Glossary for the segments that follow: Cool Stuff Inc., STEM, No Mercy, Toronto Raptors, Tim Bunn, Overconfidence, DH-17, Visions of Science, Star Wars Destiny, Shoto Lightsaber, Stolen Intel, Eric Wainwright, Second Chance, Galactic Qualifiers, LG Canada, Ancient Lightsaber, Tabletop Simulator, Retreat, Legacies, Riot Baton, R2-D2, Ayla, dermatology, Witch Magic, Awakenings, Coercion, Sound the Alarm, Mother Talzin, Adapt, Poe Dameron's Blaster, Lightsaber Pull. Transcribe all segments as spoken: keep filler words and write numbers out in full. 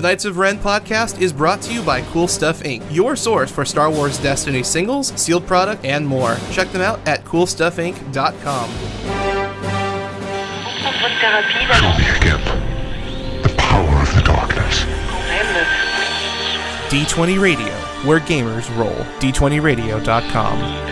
The Knights of Ren podcast is brought to you by Cool Stuff Incorporated, your source for Star Wars Destiny singles, sealed product, and more. Check them out at cool stuff inc dot com. Show me again the power of the darkness. D twenty Radio, where gamers roll. D twenty radio dot com.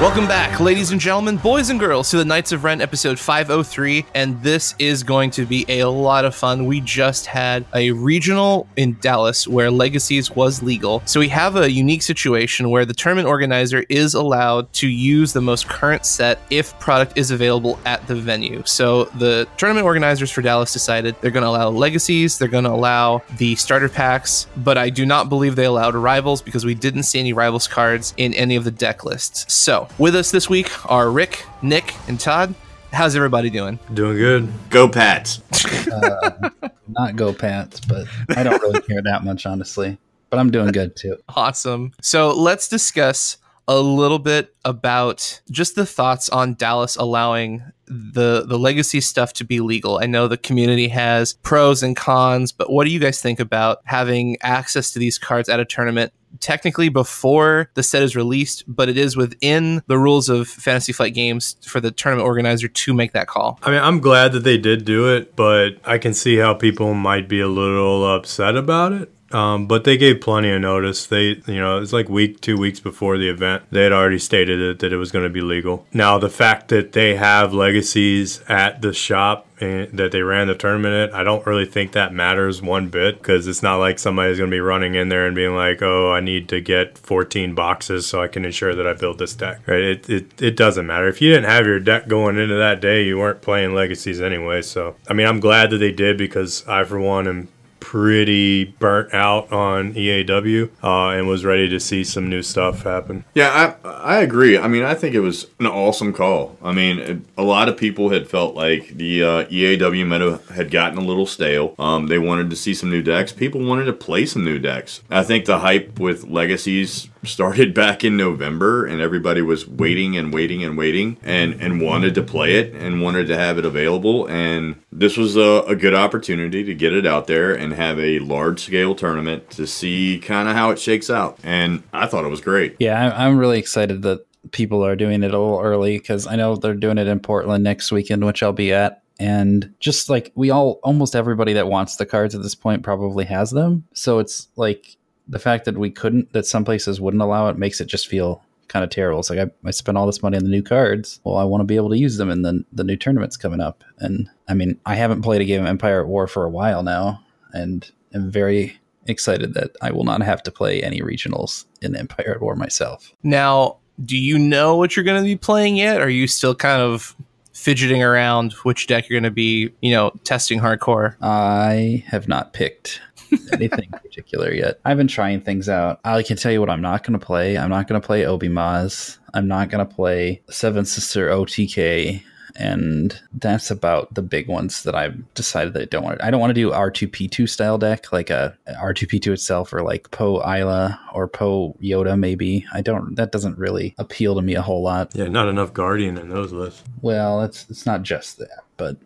Welcome back, ladies and gentlemen, boys and girls, to the Knights of Ren episode five oh three, and this is going to be a lot of fun. We just had a regional in Dallas where Legacies was legal, so we have a unique situation where the tournament organizer is allowed to use the most current set if product is available at the venue. So the tournament organizers for Dallas decided they're going to allow Legacies, they're going to allow the starter packs, but I do not believe they allowed Rivals because we didn't see any Rivals cards in any of the deck lists. So with us this week are Rick, Nick, and Todd. How's everybody doing? Doing good. Go Pats. uh, not go Pats, but I don't really care that much, honestly. But I'm doing good, too. Awesome. So let's discuss a little bit about just the thoughts on Dallas allowing the the legacy stuff to be legal. I know the community has pros and cons, but what do you guys think about having access to these cards at a tournament? Technically before the set is released, but it is within the rules of Fantasy Flight Games for the tournament organizer to make that call. I mean, I'm glad that they did do it, but I can see how people might be a little upset about it. Um, but they gave plenty of notice. They, you know, it's like week, two weeks before the event, they had already stated it, that it was going to be legal. Now, the fact that they have Legacies at the shop and that they ran the tournament at, I don't really think that matters one bit, because it's not like somebody's going to be running in there and being like, oh, I need to get fourteen boxes so I can ensure that I build this deck. Right? It, it, it doesn't matter. If you didn't have your deck going into that day, you weren't playing Legacies anyway. So, I mean, I'm glad that they did, because I, for one, am pretty burnt out on E A W uh, and was ready to see some new stuff happen. Yeah, I, I agree. I mean, I think it was an awesome call. I mean, a lot of people had felt like the uh, E A W meta had gotten a little stale. Um, they wanted to see some new decks. People wanted to play some new decks. I think the hype with Legacies started back in November, and everybody was waiting and waiting and waiting and, and wanted to play it and wanted to have it available. And this was a, a good opportunity to get it out there and have a large-scale tournament to see kind of how it shakes out. And I thought it was great. Yeah, I'm really excited that people are doing it a little early, because I know they're doing it in Portland next weekend, which I'll be at. And just like we all, almost everybody that wants the cards at this point probably has them. So it's like, the fact that we couldn't, that some places wouldn't allow it, makes it just feel kind of terrible. It's like, I, I spent all this money on the new cards. Well, I want to be able to use them, and then the new tournament's coming up. And I mean, I haven't played a game of Empire at War for a while now, and I'm very excited that I will not have to play any regionals in Empire at War myself. Now, do you know what you're going to be playing yet? Or are you still kind of fidgeting around which deck you're going to be, you know, testing hardcore? I have not picked anything in particular yet. I've been trying things out. I can tell you what I'm not going to play. I'm not going to play Obi-Maz. I'm not going to play Seven Sister O T K. And that's about the big ones that I've decided that I don't want to. I don't want to do R two P two style deck, like a R two P two itself, or like Poe Isla or Poe Yoda, maybe. I don't, that doesn't really appeal to me a whole lot. Yeah, not enough Guardian in those lists. Well, it's, it's not just that, but.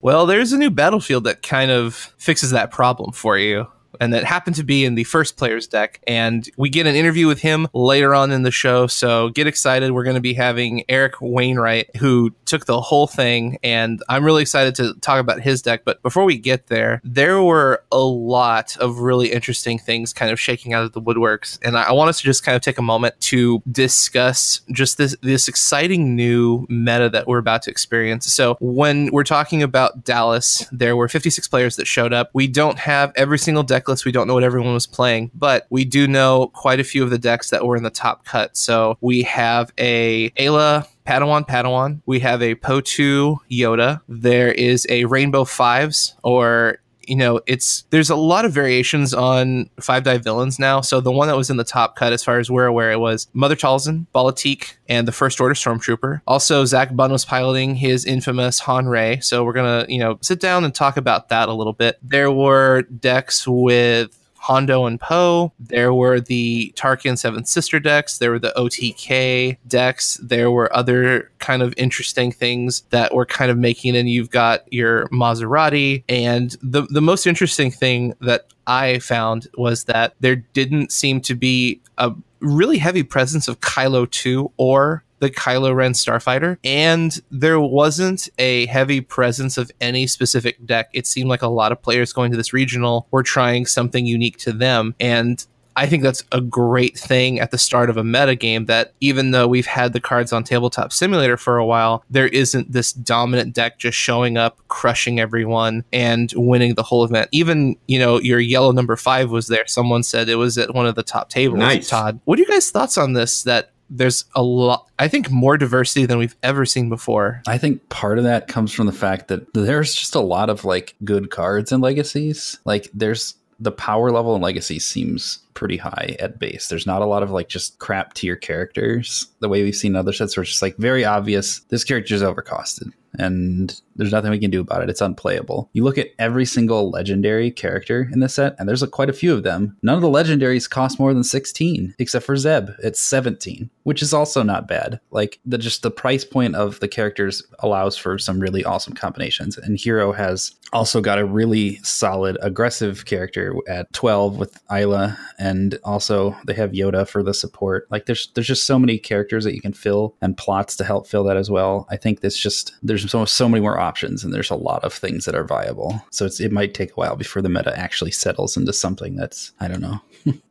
Well, there's a new Battlefield that kind of fixes that problem for you, and that happened to be in the first player's deck. And we get an interview with him later on in the show, so get excited. We're going to be having Eric Wainwright, who took the whole thing, and I'm really excited to talk about his deck. But before we get there, there were a lot of really interesting things kind of shaking out of the woodworks, and I want us to just kind of take a moment to discuss just this, this exciting new meta that we're about to experience. So when we're talking about Dallas, there were fifty-six players that showed up. We don't have every single deck list. We don't know what everyone was playing, but we do know quite a few of the decks that were in the top cut. So we have a Ayla Padawan Padawan. We have a Poe two Yoda. There is a Rainbow Fives, or you know, it's there's a lot of variations on five die villains now. So the one that was in the top cut, as far as we're aware, it was Mother Talzin, Balatik, and the First Order Stormtrooper. Also, Zach Bunn was piloting his infamous Han Rey. So we're gonna, you know, sit down and talk about that a little bit. There were decks with Hondo and Poe. There were the Tarkin Seventh Sister decks. There were the O T K decks. There were other kind of interesting things that were kind of making, and you've got your Maserati. And the, the most interesting thing that I found was that there didn't seem to be a really heavy presence of Kylo two or the Kylo Ren Starfighter, and there wasn't a heavy presence of any specific deck. It seemed like a lot of players going to this regional were trying something unique to them, and I think that's a great thing at the start of a meta game, that even though we've had the cards on Tabletop Simulator for a while, there isn't this dominant deck just showing up, crushing everyone, and winning the whole event. Even, you know, your yellow number five was there. Someone said it was at one of the top tables. Nice. Todd, what are you guys' thoughts on this, that there's a lot, I think, more diversity than we've ever seen before? I think part of that comes from the fact that there's just a lot of, like, good cards in Legacies. Like, there's the power level in Legacies seems pretty high at base. There's not a lot of, like, just crap tier characters the way we've seen other sets, where it's just, like, very obvious this character is overcosted and there's nothing we can do about it. It's unplayable. You look at every single legendary character in this set, and there's, like, quite a few of them. None of the legendaries cost more than sixteen, except for Zeb. It's seventeen, which is also not bad. Like, the just the price point of the characters allows for some really awesome combinations. And Hero has also got a really solid aggressive character at twelve with Isla. And also they have Yoda for the support. Like, there's there's just so many characters that you can fill, and plots to help fill that as well. I think there's just there's so, so many more options, and there's a lot of things that are viable. So it's, it might take a while before the meta actually settles into something that's, I don't know,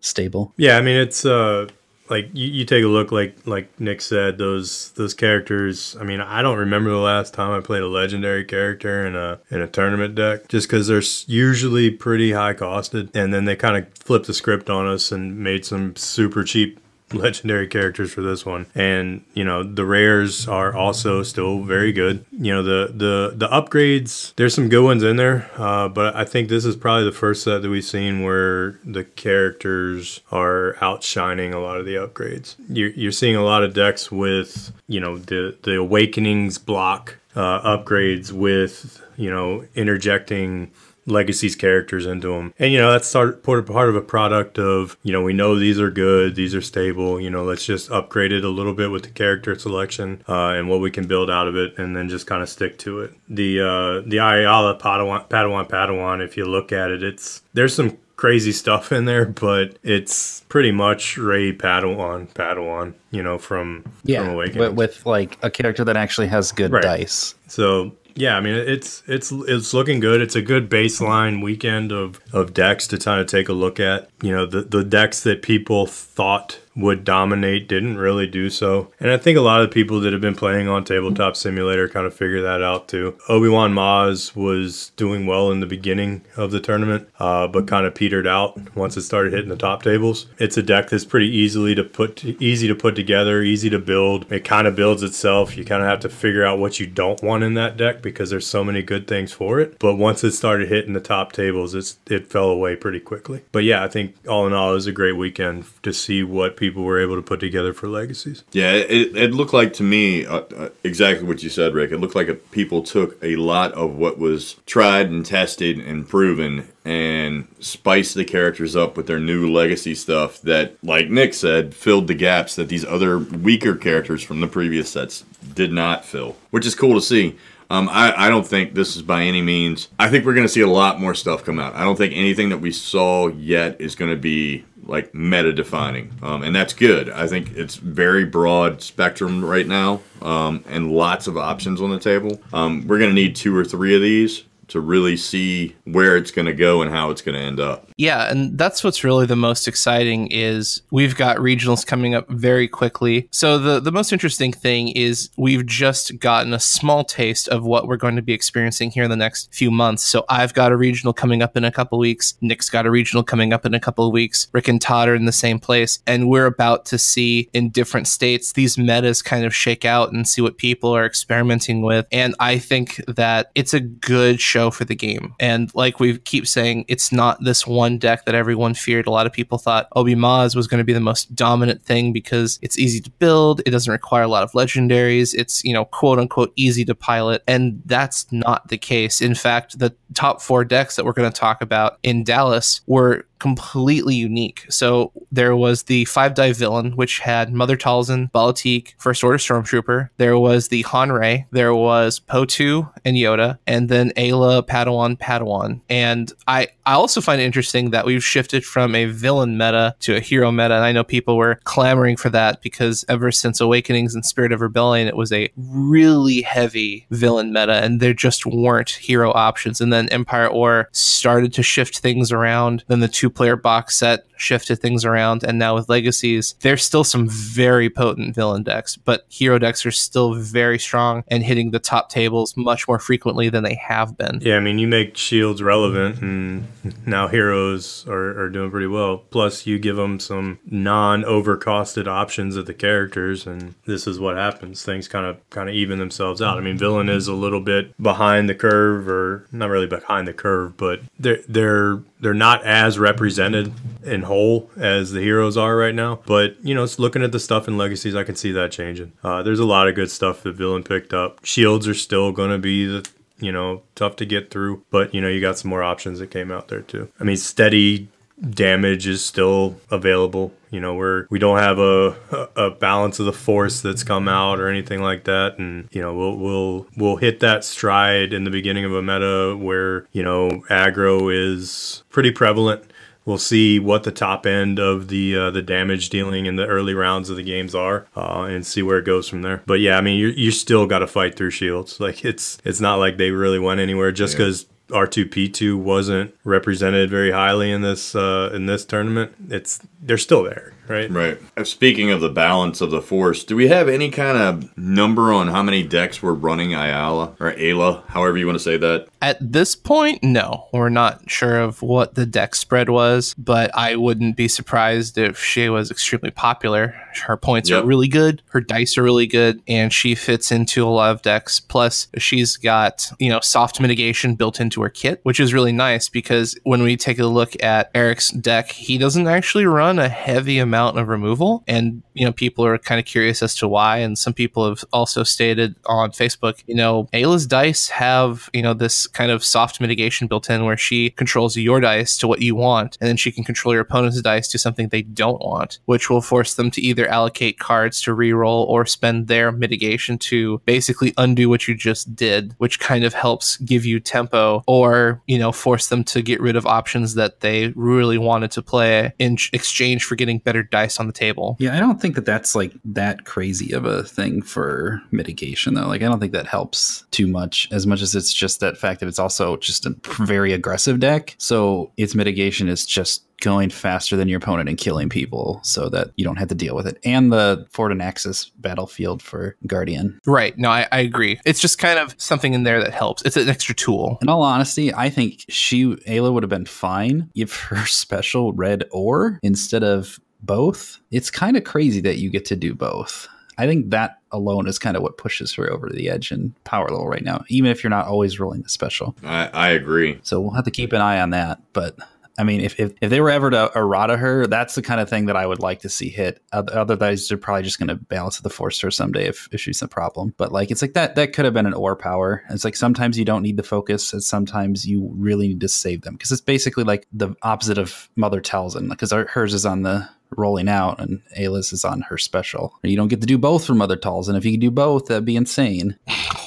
stable. Yeah, I mean, it's uh like you, you take a look, like like Nick said, those those characters. I mean, I don't remember the last time I played a legendary character in a in a tournament deck, just because they're usually pretty high costed, and then they kind of flipped the script on us and made some super cheap legendary characters for this one. And, you know, the rares are also still very good. You know, the the the upgrades, there's some good ones in there, uh but I think this is probably the first set that we've seen where the characters are outshining a lot of the upgrades. You're, you're seeing a lot of decks with, you know, the the Awakenings block uh upgrades with, you know, interjecting Legacies characters into them. And, you know, that's part part of a product of, you know, we know these are good, these are stable, you know, let's just upgrade it a little bit with the character selection uh, and what we can build out of it, and then just kind of stick to it. The uh, the Ayala Padawan, Padawan Padawan, if you look at it, it's there's some crazy stuff in there, but it's pretty much Rey Padawan Padawan, you know, from, yeah, from Awakening. But with, like, a character that actually has good right. dice. So... yeah, I mean, it's it's it's looking good. It's a good baseline weekend of, of decks to kind of take a look at. You know, the, the decks that people thought would dominate didn't really do so. And I think a lot of people that have been playing on Tabletop Simulator kind of figure that out too. Obi-Wan Maz was doing well in the beginning of the tournament, uh, but kind of petered out once it started hitting the top tables. It's a deck that's pretty easily to put, easy to put together, easy to build. It kind of builds itself. You kind of have to figure out what you don't want in that deck, because there's so many good things for it. But once it started hitting the top tables, it's it fell away pretty quickly. But yeah, I think all in all, it was a great weekend to see what people were able to put together for Legacies. Yeah, it, it looked like to me uh, uh, exactly what you said, Rick. It looked like a, people took a lot of what was tried and tested and proven and spice the characters up with their new Legacy stuff that, like Nick said, filled the gaps that these other weaker characters from the previous sets did not fill, which is cool to see. Um, I, I don't think this is by any means... I think we're going to see a lot more stuff come out. I don't think anything that we saw yet is going to be, like, meta-defining. Um, and that's good. I think it's very broad spectrum right now, um, and lots of options on the table. Um, we're going to need two or three of these to really see where it's going to go and how it's going to end up. Yeah, and that's what's really the most exciting, is we've got regionals coming up very quickly. So the, the most interesting thing is we've just gotten a small taste of what we're going to be experiencing here in the next few months. So I've got a regional coming up in a couple of weeks. Nick's got a regional coming up in a couple of weeks. Rick and Todd are in the same place. And we're about to see in different states these metas kind of shake out and see what people are experimenting with. And I think that it's a good show show for the game. And like we keep saying, it's not this one deck that everyone feared. A lot of people thought Obi-Maz was going to be the most dominant thing because it's easy to build, it doesn't require a lot of legendaries, it's, you know, quote unquote easy to pilot, and that's not the case. In fact, the top four decks that we're going to talk about in Dallas were completely unique. So there was the five-die villain, which had Mother Talzin, Balatik, First Order Stormtrooper. There was the Hanrei. There was Poe two and Yoda, and then Ayla, Padawan, Padawan. And I, I also find it interesting that we've shifted from a villain meta to a hero meta, and I know people were clamoring for that because ever since Awakenings and Spirit of Rebellion, it was a really heavy villain meta, and there just weren't hero options. And then Empire at War started to shift things around. Then the two player box set shifted things around, and now with Legacies, there's still some very potent villain decks, but hero decks are still very strong and hitting the top tables much more frequently than they have been. Yeah, I mean, you make shields relevant, and now heroes are, are doing pretty well. Plus, you give them some non-overcosted options of the characters, and this is what happens. Things kind of kind of even themselves out. I mean, villain is a little bit behind the curve, or not really behind the curve, but they're they're they're not as represented in whole as the heroes are right now. But, you know, it's looking at the stuff in Legacies, I can see that changing. Uh, there's a lot of good stuff that villain picked up. Shields are still going to be the, you know, tough to get through, but, you know, you got some more options that came out there too. I mean, steady damage is still available. You know, we're we don't have a, a a balance of the force that's come out or anything like that, and you know we'll we'll we'll hit that stride in the beginning of a meta where, you know, aggro is pretty prevalent. We'll see what the top end of the uh, the damage dealing in the early rounds of the games are, uh, and see where it goes from there. But yeah, I mean, you you still got to fight through shields. Like it's it's not like they really went anywhere just because. Yeah. R two P two wasn't represented very highly in this uh, in this tournament. It's they're still there, right? Right. Speaking of the balance of the force, do we have any kind of number on how many decks we're running Ayala or Ayla, however you want to say that? At this point, no. We're not sure of what the deck spread was, but I wouldn't be surprised if she was extremely popular. Her points yep. are really good, her dice are really good, and she fits into a lot of decks. Plus, she's got, you know, soft mitigation built into her kit, which is really nice because when we take a look at Eric's deck, he doesn't actually run a heavy amount of removal, and you know people are kind of curious as to why, and some people have also stated on Facebook, you know, Ayla's dice have, you know, this kind of soft mitigation built in where she controls your dice to what you want, and then she can control your opponent's dice to something they don't want, which will force them to either allocate cards to reroll or spend their mitigation to basically undo what you just did, which kind of helps give you tempo or, you know, force them to get rid of options that they really wanted to play in exchange for getting better dice on the table. Yeah, I don't think that that's like that crazy of a thing for mitigation, though. Like, I don't think that helps too much, as much as it's just that fact that it's also just a very aggressive deck. So its mitigation is just going faster than your opponent and killing people so that you don't have to deal with it. And the Fort Anaxes battlefield for Guardian. Right. No, I, I agree. It's just kind of something in there that helps. It's an extra tool. In all honesty, I think she, Ayla would have been fine if her special read or instead of both. It's kind of crazy that you get to do both. I think that alone is kind of what pushes her over the edge and power level right now, even if you're not always rolling the special. I, I agree. So we'll have to keep an eye on that, but... I mean, if, if, if they were ever to errata her, that's the kind of thing that I would like to see hit. Otherwise, they're probably just going to balance the force her someday if, if she's a problem. But like, it's like that that could have been an or power. It's like sometimes you don't need the focus, and sometimes you really need to save them, because it's basically like the opposite of Mother Talzin, because hers is on the rolling out and Ayla's is on her special. You don't get to do both for Mother Talzin. If you can do both, that'd be insane.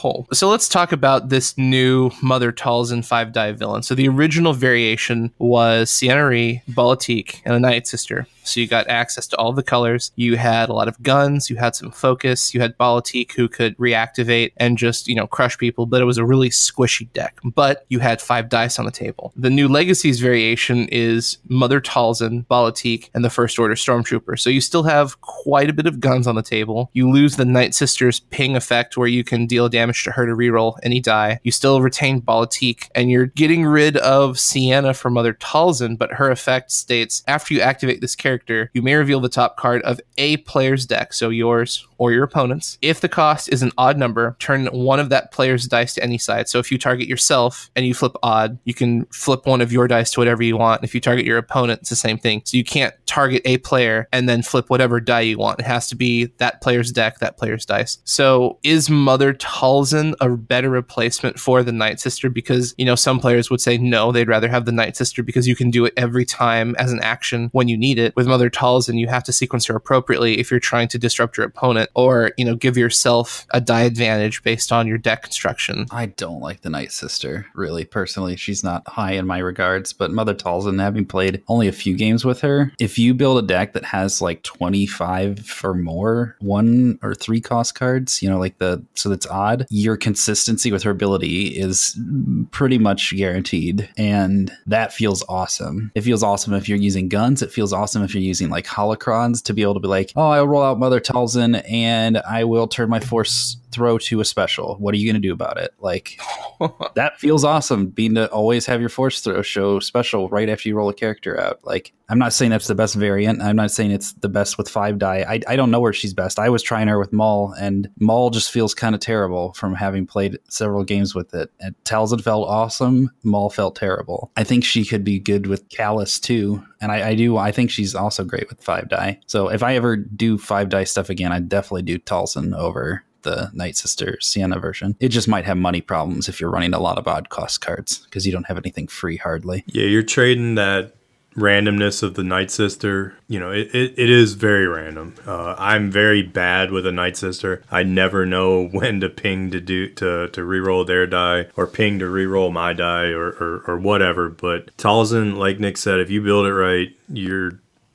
Oh. So let's talk about this new Mother Talzin five-die villain. So the original variation was Sienna-Ree, Balatik, and a Night Sister. So you got access to all the colors. You had a lot of guns. You had some focus. You had Balatik, who could reactivate and just, you know, crush people. But it was a really squishy deck. But you had five dice on the table. The new Legacies variation is Mother Talzin, Balatik, and the First Order Stormtrooper. So you still have quite a bit of guns on the table. You lose the Night Sister's ping effect where you can deal damage to her to reroll any die. You still retain Balatik, and you're getting rid of Sienna for Mother Talzin. But her effect states, after you activate this character, character, you may reveal the top card of a player's deck, so yours or your opponent's. If the cost is an odd number, turn one of that player's dice to any side. So if you target yourself and you flip odd, you can flip one of your dice to whatever you want. And if you target your opponent, it's the same thing. So you can't target a player and then flip whatever die you want. It has to be that player's deck, that player's dice. So is Mother Talzin a better replacement for the Night Sister? Because, you know, some players would say no, they'd rather have the Night Sister because you can do it every time as an action when you need it. With Mother Talzin, you have to sequence her appropriately if you're trying to disrupt your opponent or, you know, give yourself a die advantage based on your deck construction. I don't like the Night Sister, really, personally. She's not high in my regards, but Mother Talzin, having played only a few games with her, if you build a deck that has like twenty-five or more one or three cost cards, you know, like the, so that's odd, your consistency with her ability is pretty much guaranteed, and that feels awesome. It feels awesome if you're using guns. It feels awesome if you're using like holocrons to be able to be like, oh, I'll roll out Mother Talzin and I will turn my force throw to a special. What are you going to do about it? Like, that feels awesome, being to always have your force throw show special right after you roll a character out. Like, I'm not saying that's the best variant. I'm not saying it's the best with five die. I, I don't know where she's best. I was trying her with Maul, and Maul just feels kind of terrible from having played several games with it. And Talzin felt awesome. Maul felt terrible. I think she could be good with Callus too. And I, I do. I think she's also great with five die. So if I ever do five die stuff again, I definitely do Talzin over the Night Sister Sienna version. It just might have money problems if you're running a lot of odd cost cards because you don't have anything free hardly. Yeah, you're trading that randomness of the Night Sister. You know, it, it, it is very random. Uh, I'm very bad with a Night Sister. I never know when to ping to do to, to reroll their die or ping to reroll my die or, or, or whatever. But Talzin, like Nick said, if you build it right, you're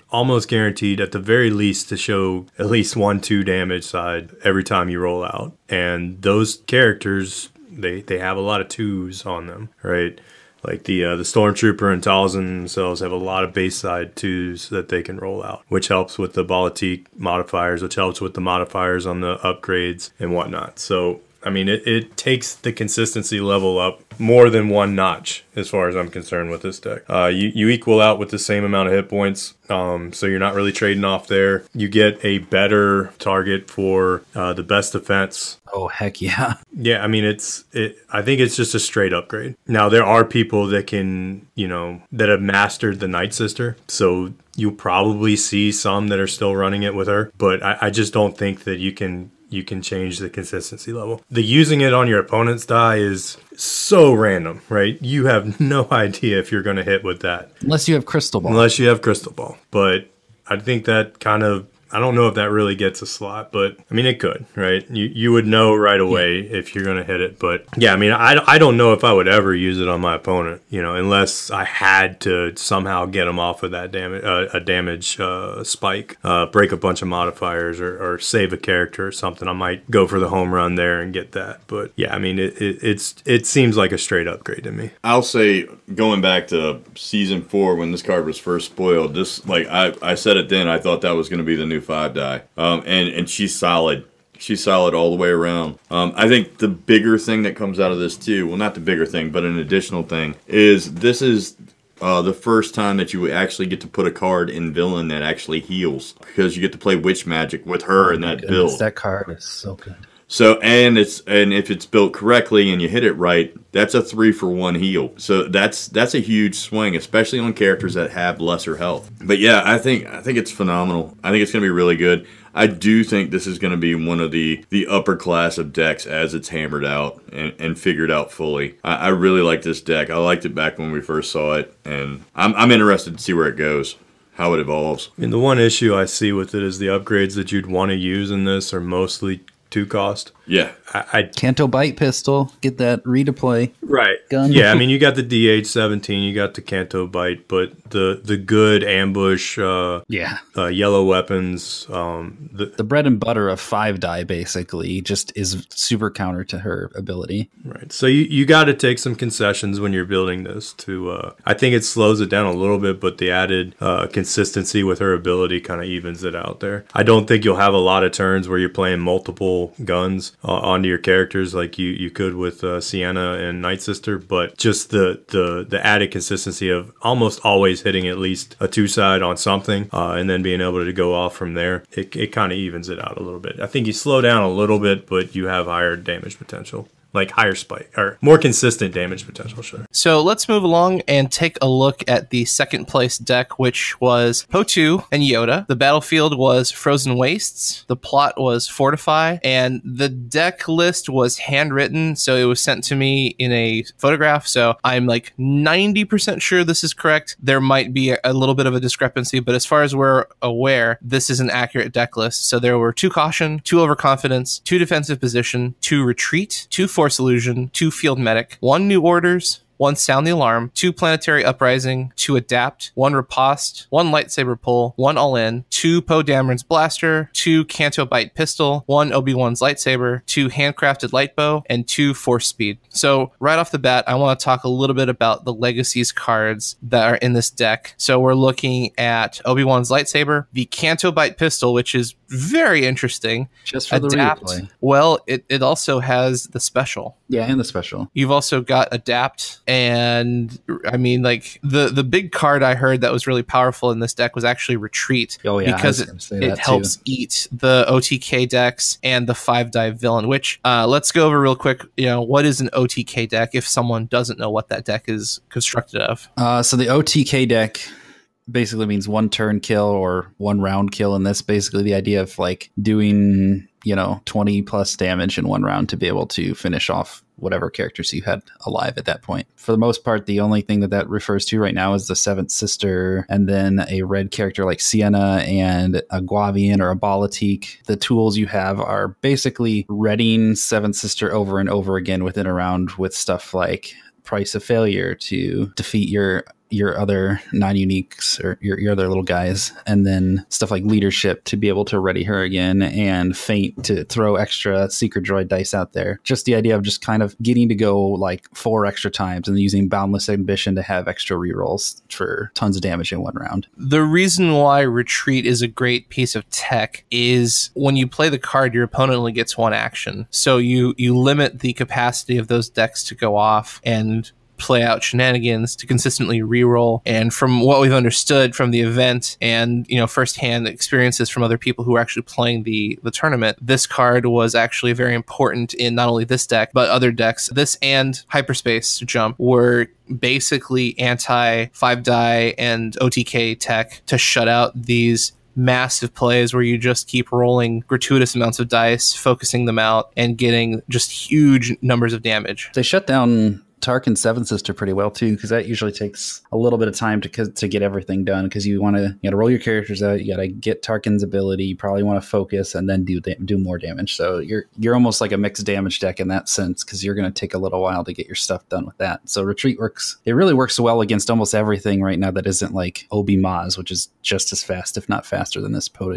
almost guaranteed at the very least to show at least one two damage side every time you roll out. And those characters, they they have a lot of twos on them, right? Like the uh, the Stormtrooper and Talzin themselves have a lot of base side twos that they can roll out, which helps with the Balatik modifiers, which helps with the modifiers on the upgrades and whatnot. So I mean, it, it takes the consistency level up more than one notch, as far as I'm concerned with this deck. Uh, you, you equal out with the same amount of hit points, um, so you're not really trading off there. You get a better target for uh, the best defense. Oh, heck yeah. Yeah, I mean, it's. It, I think it's just a straight upgrade. Now, there are people that can, you know, that have mastered the Night Sister, so you'll probably see some that are still running it with her, but I, I just don't think that you can... you can change the consistency level. The using it on your opponent's die is so random, right? You have no idea if you're going to hit with that. Unless you have Crystal Ball. Unless you have Crystal Ball. But I think that kind of, I don't know if that really gets a slot, but I mean, it could, right? You you would know right away yeah. if you're going to hit it. But yeah, I mean, I, I don't know if I would ever use it on my opponent, you know, unless I had to somehow get them off of that damage, uh, a damage uh, spike, uh, break a bunch of modifiers or, or save a character or something. I might go for the home run there and get that. But yeah, I mean, it, it, it's, it seems like a straight upgrade to me. I'll say, going back to season four, when this card was first spoiled, this, like I, I said it then, I thought that was going to be the new five die, um and and she's solid she's solid all the way around. um I think the bigger thing that comes out of this too, well, not the bigger thing, but an additional thing, is this is uh the first time that you actually get to put a card in villain that actually heals, because you get to play witch magic with her. Oh, in that goodness, build that card is so good. So, and it's, and if it's built correctly and you hit it right, that's a three for one heal. So that's, that's a huge swing, especially on characters that have lesser health. But yeah, I think, I think it's phenomenal. I think it's going to be really good. I do think this is going to be one of the, the upper class of decks as it's hammered out and, and figured out fully. I, I really like this deck. I liked it back when we first saw it, and I'm, I'm interested to see where it goes, how it evolves. I mean, the one issue I see with it is the upgrades that you'd want to use in this are mostly two cost. Yeah. I, I Canto Bight Pistol. Get that redeploy. Right. Gun. Yeah, I mean, you got the D H seventeen, you got the Canto Bight, but the the good ambush uh yeah. uh yellow weapons, um the, the bread and butter of five die basically just is super counter to her ability. Right. So you, you gotta take some concessions when you're building this to uh I think it slows it down a little bit, but the added uh consistency with her ability kind of evens it out there. I don't think you'll have a lot of turns where you're playing multiple multiple guns uh, onto your characters like you you could with uh, Sienna and Nightsister, but just the the the added consistency of almost always hitting at least a two side on something, uh, and then being able to go off from there, it, it kind of evens it out a little bit. I think you slow down a little bit, but you have higher damage potential. Like higher spike or more consistent damage potential, sure. So let's move along and take a look at the second place deck, which was Poe two and Yoda. The battlefield was Frozen Wastes. The plot was Fortify, and the deck list was handwritten, so it was sent to me in a photograph. So I'm like ninety percent sure this is correct. There might be a little bit of a discrepancy, but as far as we're aware, this is an accurate deck list. So there were two Caution, two Overconfidence, two Defensive Position, two Retreat, two Force Illusion, two Field Medic, one New Orders, one Sound the Alarm, two Planetary Uprising, two Adapt, one Riposte, one Lightsaber Pull, one All In, two Poe Dameron's Blaster, two Canto Bight Pistol, one Obi-Wan's Lightsaber, two Handcrafted Light Bow, and two Force Speed. So right off the bat, I want to talk a little bit about the Legacies cards that are in this deck. So we're looking at Obi-Wan's Lightsaber, the Canto Bight Pistol, which is very interesting. Just for Adapt, the replay. Well, it, it also has the special. Yeah, and the special. You've also got Adapt. And I mean, like the the big card I heard that was really powerful in this deck was actually Retreat. Oh, yeah, because it, it helps too. Eat the O T K decks and the five die villain, which uh, let's go over real quick. You know, what is an O T K deck if someone doesn't know what that deck is constructed of? Uh, so the O T K deck basically means one turn kill or one round kill. And that's basically the idea of like doing, you know, twenty plus damage in one round to be able to finish off whatever characters you had alive at that point. For the most part, the only thing that that refers to right now is the Seventh Sister, and then a red character like Sienna and a Guavian or a Balatik. The tools you have are basically readying Seventh Sister over and over again within a round with stuff like Price of Failure to defeat your your other non-uniques or your, your other little guys, and then stuff like Leadership to be able to ready her again, and Feint to throw extra Seeker Droid dice out there. Just the idea of just kind of getting to go like four extra times and using Boundless Ambition to have extra rerolls for tons of damage in one round. The reason why Retreat is a great piece of tech is when you play the card, your opponent only gets one action. So you, you limit the capacity of those decks to go off and play out shenanigans to consistently reroll. And from what we've understood from the event and, you know, firsthand experiences from other people who are actually playing the the tournament, this card was actually very important in not only this deck, but other decks. This and Hyperspace Jump were basically anti five die and O T K tech to shut out these massive plays where you just keep rolling gratuitous amounts of dice, focusing them out, and getting just huge numbers of damage. They shut down Tarkin's Seven Sister pretty well too, because that usually takes a little bit of time to to get everything done, because you want to you got to roll your characters out, you got to get Tarkin's ability, you probably want to focus, and then do do more damage. So you're you're almost like a mixed damage deck in that sense, because you're going to take a little while to get your stuff done with that. So Retreat works. It really works well against almost everything right now that isn't like Obi-Maz, which is just as fast, if not faster, than this Poe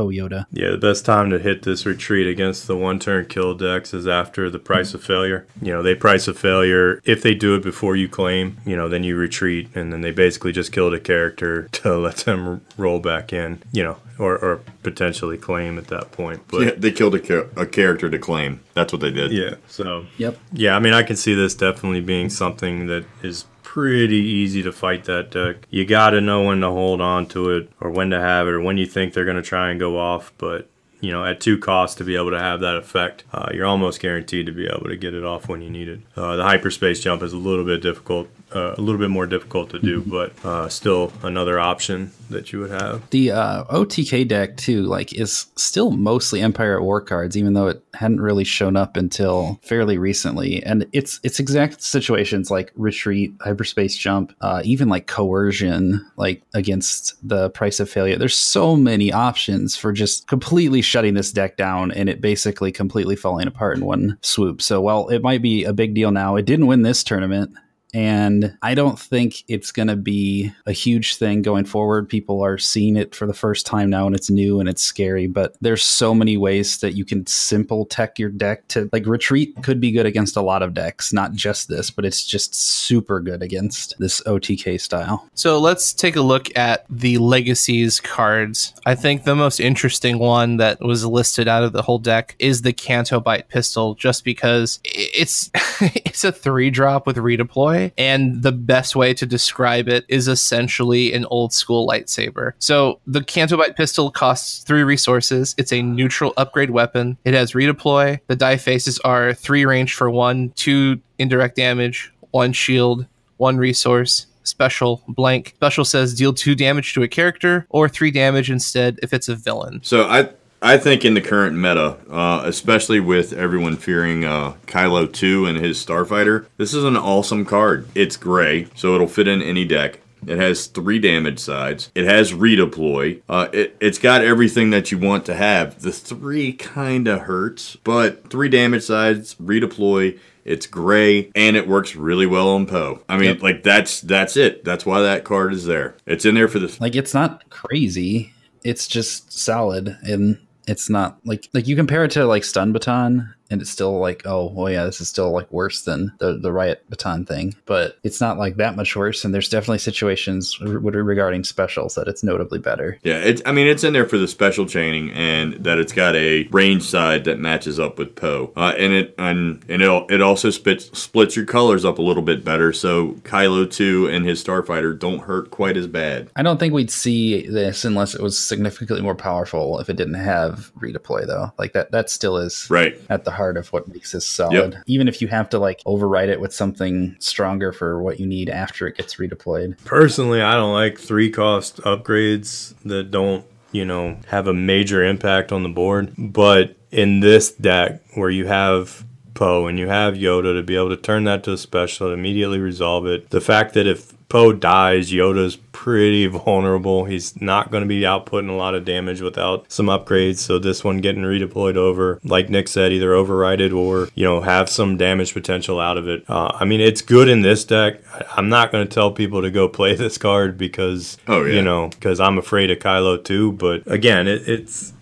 Yoda. Yeah, the best time to hit this Retreat against the one turn kill decks is after the Price of Failure. You know, they Price of Failure. If they do it before you claim, you know, then you retreat, and then they basically just killed a character to let them roll back in, you know, or, or potentially claim at that point. But yeah, they killed a, char a character to claim. That's what they did. Yeah. So, yep. Yeah, I mean, I can see this definitely being something that is pretty easy to fight that deck. You got to know when to hold on to it, or when to have it, or when you think they're going to try and go off. But you know, at two costs to be able to have that effect, uh, you're almost guaranteed to be able to get it off when you need it. Uh, the Hyperspace Jump is a little bit difficult, uh, a little bit more difficult to do, but uh, still another option that you would have. The uh, O T K deck too, like, is still mostly Empire at War cards, even though it hadn't really shown up until fairly recently. And it's it's exact situations like Retreat, Hyperspace Jump, uh, even like Coercion, like against the Price of Failure. There's so many options for just completely shutting this deck down and it basically completely falling apart in one swoop. So while it might be a big deal now, it didn't win this tournament. and I don't think it's going to be a huge thing going forward. People are seeing it for the first time now, and it's new and it's scary, but there's so many ways that you can simple tech your deck to, like, Retreat could be good against a lot of decks, not just this, but it's just super good against this O T K style. So let's take a look at the Legacies cards. I think the most interesting one that was listed out of the whole deck is the Canto Bight Pistol, just because it's it's a three drop with redeploy, and the best way to describe it is essentially an old school lightsaber. So the Canto Bight Pistol costs three resources. It's a neutral upgrade weapon. It has redeploy. The die faces are three range for one, two indirect damage, one shield, one resource. Special blank. Special says deal two damage to a character or three damage instead if it's a villain. So I I think in the current meta, uh, especially with everyone fearing uh, Kylo two and his Starfighter, this is an awesome card. It's gray, so it'll fit in any deck. It has three damage sides. It has redeploy. Uh, it, it's got everything that you want to have. The three kind of hurts, but three damage sides, redeploy, it's gray, and it works really well on Poe. I mean, yep. like, that's that's it. That's why that card is there. It's in there for this. Like, it's not crazy. It's just solid, and it's not, like, like you compare it to, like, Stun Baton, and it's still like, oh, well, yeah, this is still, like, worse than the, the Riot Baton thing. But it's not, like, that much worse, and there's definitely situations regarding specials that it's notably better. Yeah, it's, I mean, it's in there for the special chaining, and that it's got a range side that matches up with Poe. Uh, and it and, and it'll, it also spits, splits your colors up a little bit better, so Kylo two and his Starfighter don't hurt quite as bad. I don't think we'd see this unless it was significantly more powerful if it didn't have redeploy, though. Like, that, that still is right at the heart of what makes this solid. Yep. Even if you have to, like, override it with something stronger for what you need after it gets redeployed. Personally, I don't like three cost upgrades that don't, you know, have a major impact on the board. But in this deck where you have Poe and you have Yoda, to be able to turn that to a special, to immediately resolve it. The fact that if Poe dies, Yoda's pretty vulnerable. He's not going to be outputting a lot of damage without some upgrades. So this one getting redeployed over, like Nick said, either override it or, you know, have some damage potential out of it. Uh, I mean, it's good in this deck. I'm not going to tell people to go play this card because, oh, yeah. you know, because I'm afraid of Kylo too. But again, it, it's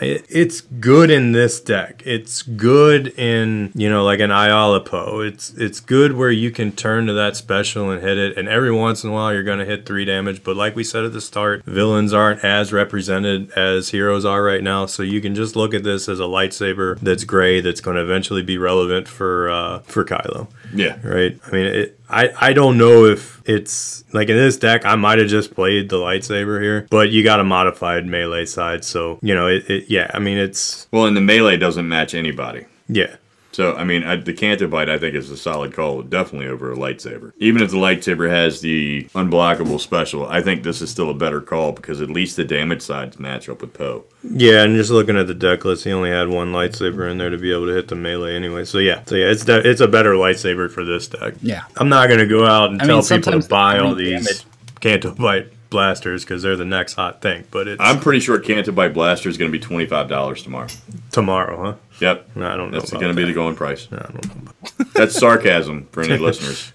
it, it's good in this deck. It's good in, you know, like an Ayala Poe. It's, it's good where you can turn to that special and hit it. And every once in a while, you're going to hit three damage, but like we said at the start, villains aren't as represented as heroes are right now, so you can just look at this as a lightsaber that's gray that's going to eventually be relevant for uh, for Kylo. Yeah. Right? I mean, it, I, I don't know if it's, like, in this deck, I might have just played the lightsaber here, but you got a modified melee side, so, you know, it, it yeah, I mean, it's... Well, and the melee doesn't match anybody. Yeah. So, I mean, I, the Canto Bight, I think, is a solid call, definitely over a lightsaber. Even if the lightsaber has the unblockable special, I think this is still a better call because at least the damage sides match up with Poe. Yeah, and just looking at the deck list, he only had one lightsaber in there to be able to hit the melee anyway. So, yeah, so yeah, it's it's a better lightsaber for this deck. Yeah. I'm not going to go out and I tell mean, people to buy all these damage. Canto Bight blasters because they're the next hot thing, but it's... I'm pretty sure Canto Bight blaster is going to be twenty-five dollars tomorrow. Tomorrow, huh? Yep. No, I don't know. That's going to be the going price. No, I don't know. That's sarcasm for any listeners.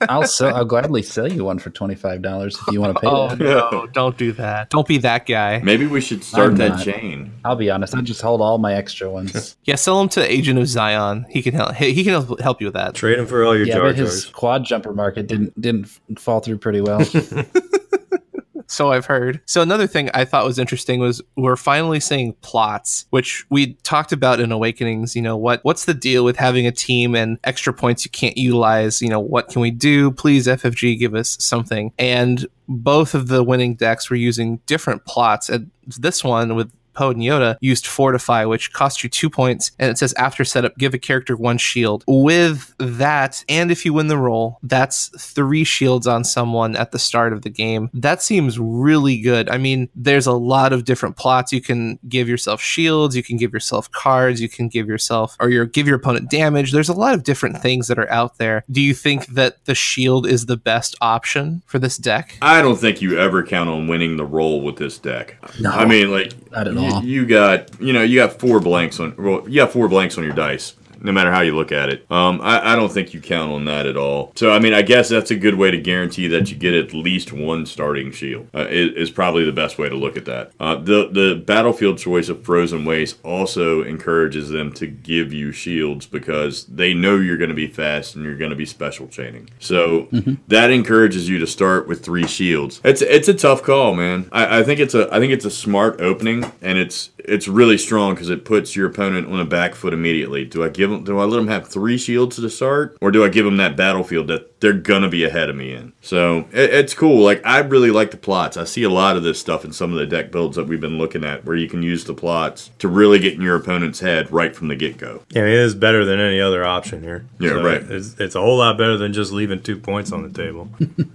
I'll sell, I'll gladly sell you one for twenty-five dollars if you want to pay oh, that. Oh, no, don't do that. Don't be that guy. Maybe we should start I'm that not. chain. I'll be honest. I just hold all my extra ones. Yeah, sell them to Agent of Zion. He can help He can help you with that. Trade him for all your yeah, Jar Jars. His quad jumper market didn't, didn't fall through pretty well. So I've heard. So another thing I thought was interesting was we're finally seeing plots, which we talked about in Awakenings. You know, what what's the deal with having a team and extra points you can't utilize? You know, what can we do? Please, F F G, give us something. And both of the winning decks were using different plots. And this one with Poe and Yoda used Fortify, which costs you two points, and it says after setup, give a character one shield. With that, and if you win the roll, that's three shields on someone at the start of the game. That seems really good. I mean, there's a lot of different plots. You can give yourself shields, you can give yourself cards, you can give yourself, or your give your opponent damage. There's a lot of different things that are out there. Do you think that the shield is the best option for this deck? I don't think you ever count on winning the roll with this deck. No, I mean, like, not at all. You got, you know, you got four blanks on, well, you got four blanks on your dice. no matter how you look at it. Um, I, I don't think you count on that at all. So, I mean, I guess that's a good way to guarantee that you get at least one starting shield. Uh, it, it's probably the best way to look at that. Uh, the, the battlefield choice of Frozen Waste also encourages them to give you shields because they know you're going to be fast and you're going to be special chaining. So mm-hmm. that encourages you to start with three shields. It's it's a tough call, man. I, I think it's a I think it's a smart opening, and it's it's really strong because it puts your opponent on a back foot immediately. Do I give them? Do I let them have three shields to start, or do I give them that battlefield that they're gonna be ahead of me in? So it, it's cool. Like, I really like the plots. I see a lot of this stuff in some of the deck builds that we've been looking at, where you can use the plots to really get in your opponent's head right from the get go. Yeah, it is better than any other option here. Yeah, so right. It's, it's a whole lot better than just leaving two points on the table.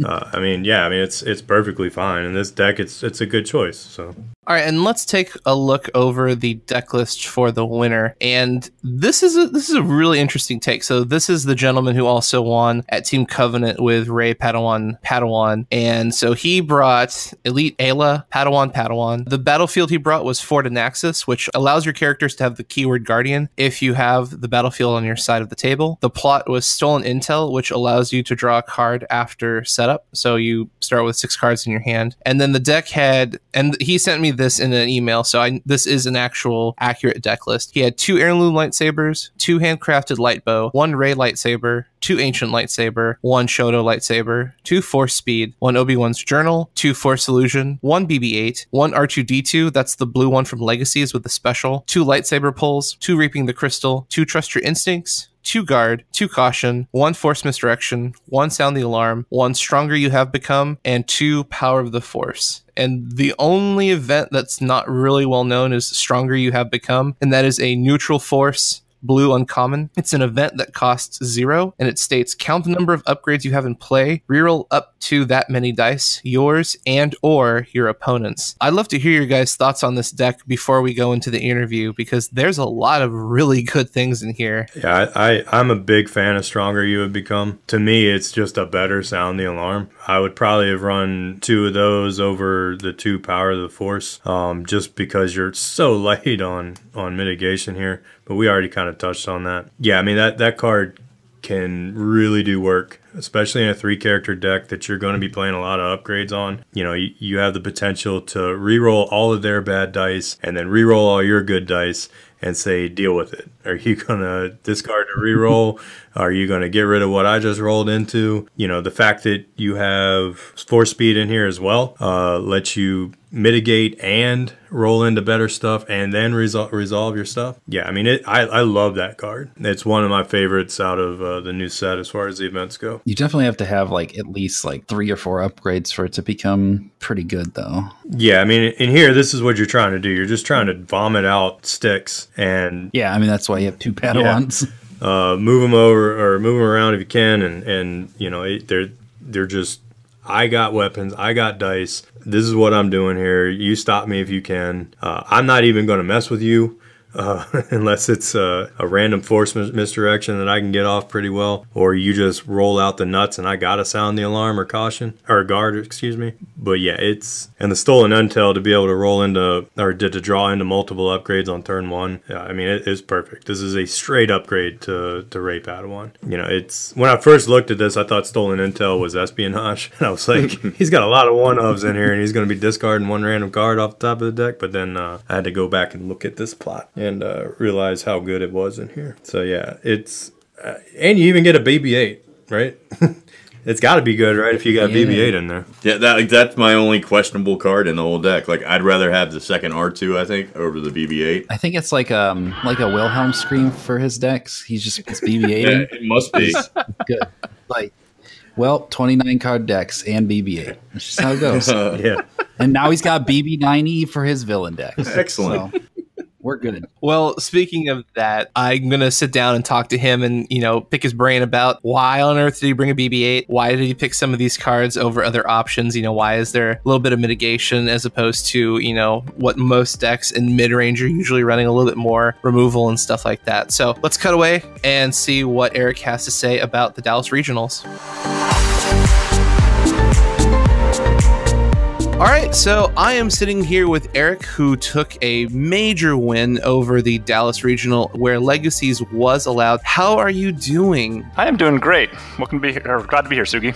uh, I mean, yeah, I mean it's it's perfectly fine in this deck. It's it's a good choice. So. All right, and let's take a look over the deck list for the winner. And this is a, this is a really interesting take. So this is the gentleman who also won at Team Covenant with Rey Padawan Padawan. And so he brought Elite Ayla Padawan Padawan. The battlefield he brought was Fort Anaxes, which allows your characters to have the keyword Guardian if you have the battlefield on your side of the table. The plot was Stolen Intel, which allows you to draw a card after setup. So you start with six cards in your hand. And then the deck had, and he sent me this in an email, so I, this is an actual accurate deck list. He had two Heirloom Lightsabers, two Handcrafted Light Bow, one Rey Lightsaber, two Ancient Lightsaber, one Shoto Lightsaber, two Force Speed, one Obi-Wan's Journal, two Force Illusion, one B B eight, one R two D two, that's the blue one from Legacies with the special, two Lightsaber Pulls, two Reaping the Crystal, two Trust Your Instincts, two Guard, two Caution, one Force Misdirection, one Sound the Alarm, one Stronger You Have Become, and two Power of the Force. And the only event that's not really well known is Stronger You Have Become, and that is a neutral force blue uncommon. It's an event that costs zero, and it states count the number of upgrades you have in play, reroll up to that many dice, yours and or your opponent's. I'd love to hear your guys' thoughts on this deck before we go into the interview, because there's a lot of really good things in here. Yeah, I, I, I'm a big fan of Stronger You Have Become. To me, it's just a better Sound the Alarm. I would probably have run two of those over the two Power of the Force, um, just because you're so light on, on mitigation here. But we already kind of touched on that. Yeah, I mean, that, that card can really do work, especially in a three-character deck that you're going to be playing a lot of upgrades on. You know, you, you have the potential to reroll all of their bad dice and then reroll all your good dice and say, deal with it. Are you going to discard a reroll? Are you going to get rid of what I just rolled into? You know, the fact that you have Force Speed in here as well uh, lets you mitigate and roll into better stuff and then resol resolve your stuff. Yeah, I mean, it, I, I love that card. It's one of my favorites out of uh, the new set as far as the events go. You definitely have to have like at least like three or four upgrades for it to become pretty good though. Yeah, I mean, in here, this is what you're trying to do. You're just trying to vomit out sticks and... Yeah, I mean, that's why you have two Padawans. Yeah. Uh, move them over or move them around if you can. And, and you know, it, they're, they're just... I got weapons, I got dice, this is what I'm doing here, you stop me if you can. Uh, I'm not even going to mess with you uh, unless it's a, a random force mis misdirection that I can get off pretty well, or you just roll out the nuts and I got to sound the alarm or caution, or guard, excuse me. But yeah, it's, and the Stolen Intel to be able to roll into, or to, to draw into multiple upgrades on turn one, yeah, I mean, it is perfect. This is a straight upgrade to, to Rey Padawan. You know, it's, when I first looked at this, I thought Stolen Intel was espionage, and I was like, he's got a lot of one-ofs in here, and he's going to be discarding one random card off the top of the deck, but then uh, I had to go back and look at this plot and uh, realize how good it was in here. So yeah, it's uh, and you even get a B B eight, right? It's got to be good, right? If you got yeah. B B eight in there. Yeah, that, like, that's my only questionable card in the whole deck. Like, I'd rather have the second R two, I think, over the B B eight. I think it's like um like a Wilhelm scream for his decks. He's just B B eight. Yeah, it must be good. Like, well, twenty-nine card decks and B B eight. That's just how it goes. Uh, yeah. And now he's got B B nine E for his villain decks. Excellent. So. We're good. Well, speaking of that, I'm going to sit down and talk to him and, you know, pick his brain about why on earth did he bring a B B eight? Why did he pick some of these cards over other options? You know, why is there a little bit of mitigation as opposed to, you know, what most decks in mid-range are usually running, a little bit more removal and stuff like that. So let's cut away and see what Eric has to say about the Dallas Regionals. All right, so I am sitting here with Eric, who took a major win over the Dallas Regional where Legacies was allowed. How are you doing? I am doing great. Welcome to be here. Glad to be here, Sugi.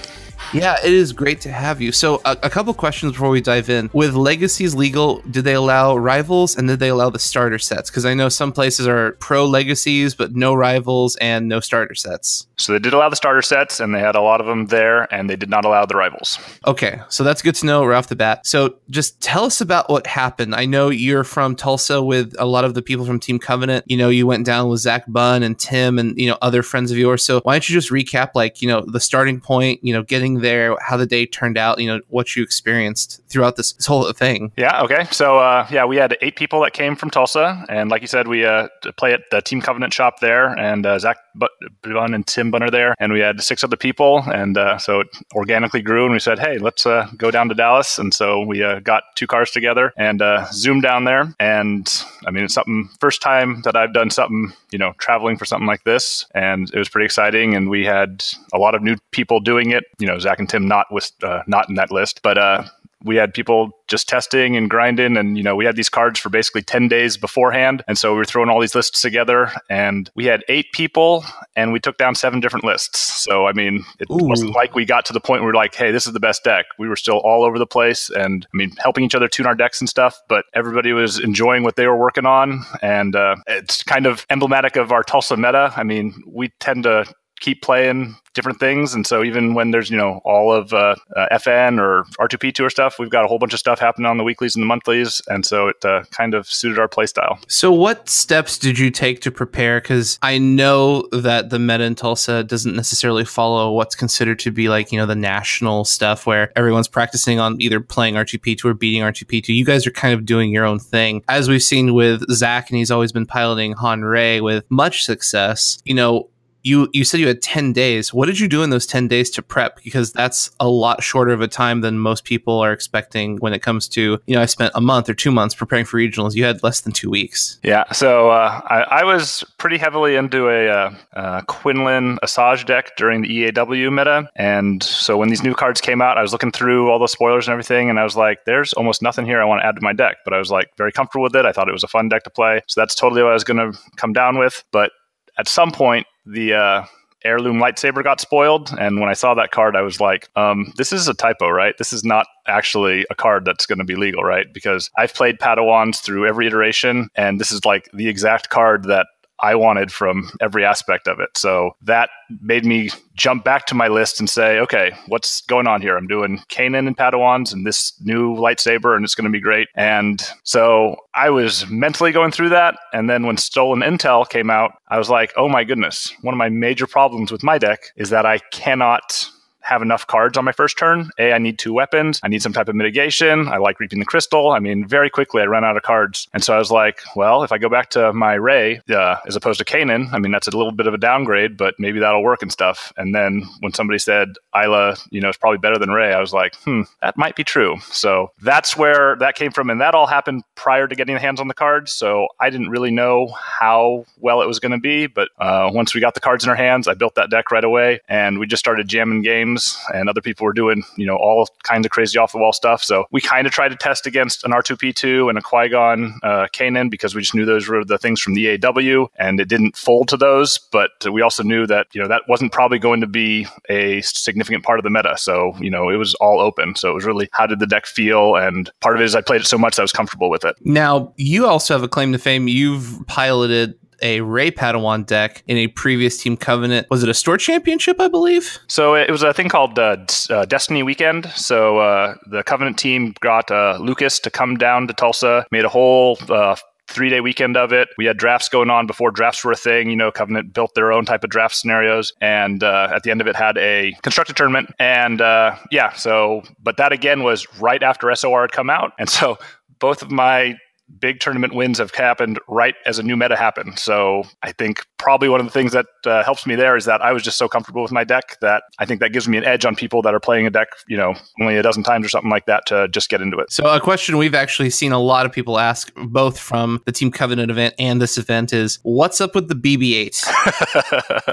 Yeah, it is great to have you. So a, a couple questions before we dive in. With Legacies Legal, did they allow Rivals and did they allow the starter sets? Because I know some places are pro Legacies, but no Rivals and no starter sets. So they did allow the starter sets, and they had a lot of them there, and they did not allow the Rivals. Okay, so that's good to know right off the bat. So just tell us about what happened. I know you're from Tulsa with a lot of the people from Team Covenant. You know, you went down with Zach Bunn and Tim and, you know, other friends of yours. So why don't you just recap, like, you know, the starting point, you know, getting there, how the day turned out, you know, what you experienced throughout this, this whole thing. Yeah, okay. So, uh, yeah, we had eight people that came from Tulsa, and like you said, we uh, play at the Team Covenant shop there, and uh, Zach Bunn and Tim Bunn are there, and we had six other people, and uh, so it organically grew, and we said, hey, let's uh, go down to Dallas, and so we uh, got two cars together and uh, zoomed down there, and I mean, it's something, first time that I've done something, you know, traveling for something like this, and it was pretty exciting, and we had a lot of new people doing it, you know, Zach and Tim not with uh, not in that list, but uh, we had people just testing and grinding, and you know, we had these cards for basically ten days beforehand, and so we were throwing all these lists together, and we had eight people, and we took down seven different lists. So I mean, it Ooh. wasn't like we got to the point where we we're like, hey, this is the best deck. We were still all over the place, and I mean, helping each other tune our decks and stuff, but everybody was enjoying what they were working on, and uh, it's kind of emblematic of our Tulsa meta. I mean, we tend to keep playing different things, and so even when there's, you know, all of uh, uh, F N or R two P two or stuff, we've got a whole bunch of stuff happening on the weeklies and the monthlies, and so it uh, kind of suited our play style. So what steps did you take to prepare? Because I know that the meta in Tulsa doesn't necessarily follow what's considered to be, like, you know, the national stuff where everyone's practicing on either playing R two P two or beating R two P two. You guys are kind of doing your own thing, as we've seen with Zach, and he's always been piloting Han Rey with much success. You know, You, you said you had ten days. What did you do in those ten days to prep? Because that's a lot shorter of a time than most people are expecting when it comes to, you know, I spent a month or two months preparing for regionals. You had less than two weeks. Yeah. So uh, I, I was pretty heavily into a uh, uh, Quinlan Asajj deck during the E A W meta. And so when these new cards came out, I was looking through all the spoilers and everything, and I was like, there's almost nothing here I want to add to my deck. But I was like very comfortable with it. I thought it was a fun deck to play. So that's totally what I was going to come down with. But at some point, the uh, Heirloom Lightsaber got spoiled, and when I saw that card, I was like, um, this is a typo, right? This is not actually a card that's going to be legal, right? Because I've played Padawans through every iteration, and this is like the exact card that I wanted from every aspect of it. So that made me jump back to my list and say, okay, what's going on here? I'm doing Kanan and Padawans and this new lightsaber, and it's going to be great. And so I was mentally going through that. And then when Stolen Intel came out, I was like, oh my goodness, one of my major problems with my deck is that I cannot have enough cards on my first turn. A, I need two weapons. I need some type of mitigation. I like Reaping the Crystal. I mean, very quickly, I ran out of cards. And so I was like, well, if I go back to my Rey uh, as opposed to Kanan, I mean, that's a little bit of a downgrade, but maybe that'll work and stuff. And then when somebody said, Isla, you know, is probably better than Rey, I was like, hmm, that might be true. So that's where that came from. And that all happened prior to getting the hands on the cards. So I didn't really know how well it was going to be. But uh, once we got the cards in our hands, I built that deck right away. And we just started jamming games. And other people were doing, you know, all kinds of crazy off the wall stuff. So we kind of tried to test against an R two P two and a Qui-Gon uh, Kanan, because we just knew those were the things from the E A W, and it didn't fold to those. But we also knew that, you know, that wasn't probably going to be a significant part of the meta. So, you know, it was all open. So it was really, how did the deck feel? And part of it is I played it so much that I was comfortable with it. Now, you also have a claim to fame. You've piloted a Rey Padawan deck in a previous Team Covenant. Was it a store championship, I believe? So it was a thing called uh, uh, Destiny Weekend. So uh, the Covenant team got uh, Lucas to come down to Tulsa, made a whole uh, three-day weekend of it. We had drafts going on before drafts were a thing. You know, Covenant built their own type of draft scenarios, and uh, at the end of it had a constructed tournament. And uh, yeah, so, but that again was right after S O R had come out. And so both of my big tournament wins have happened right as a new meta happened. So I think probably one of the things that uh, helps me there is that I was just so comfortable with my deck that I think that gives me an edge on people that are playing a deck, you know, only a dozen times or something like that to just get into it. So a question we've actually seen a lot of people ask, both from the Team Covenant event and this event, is what's up with the B B eight?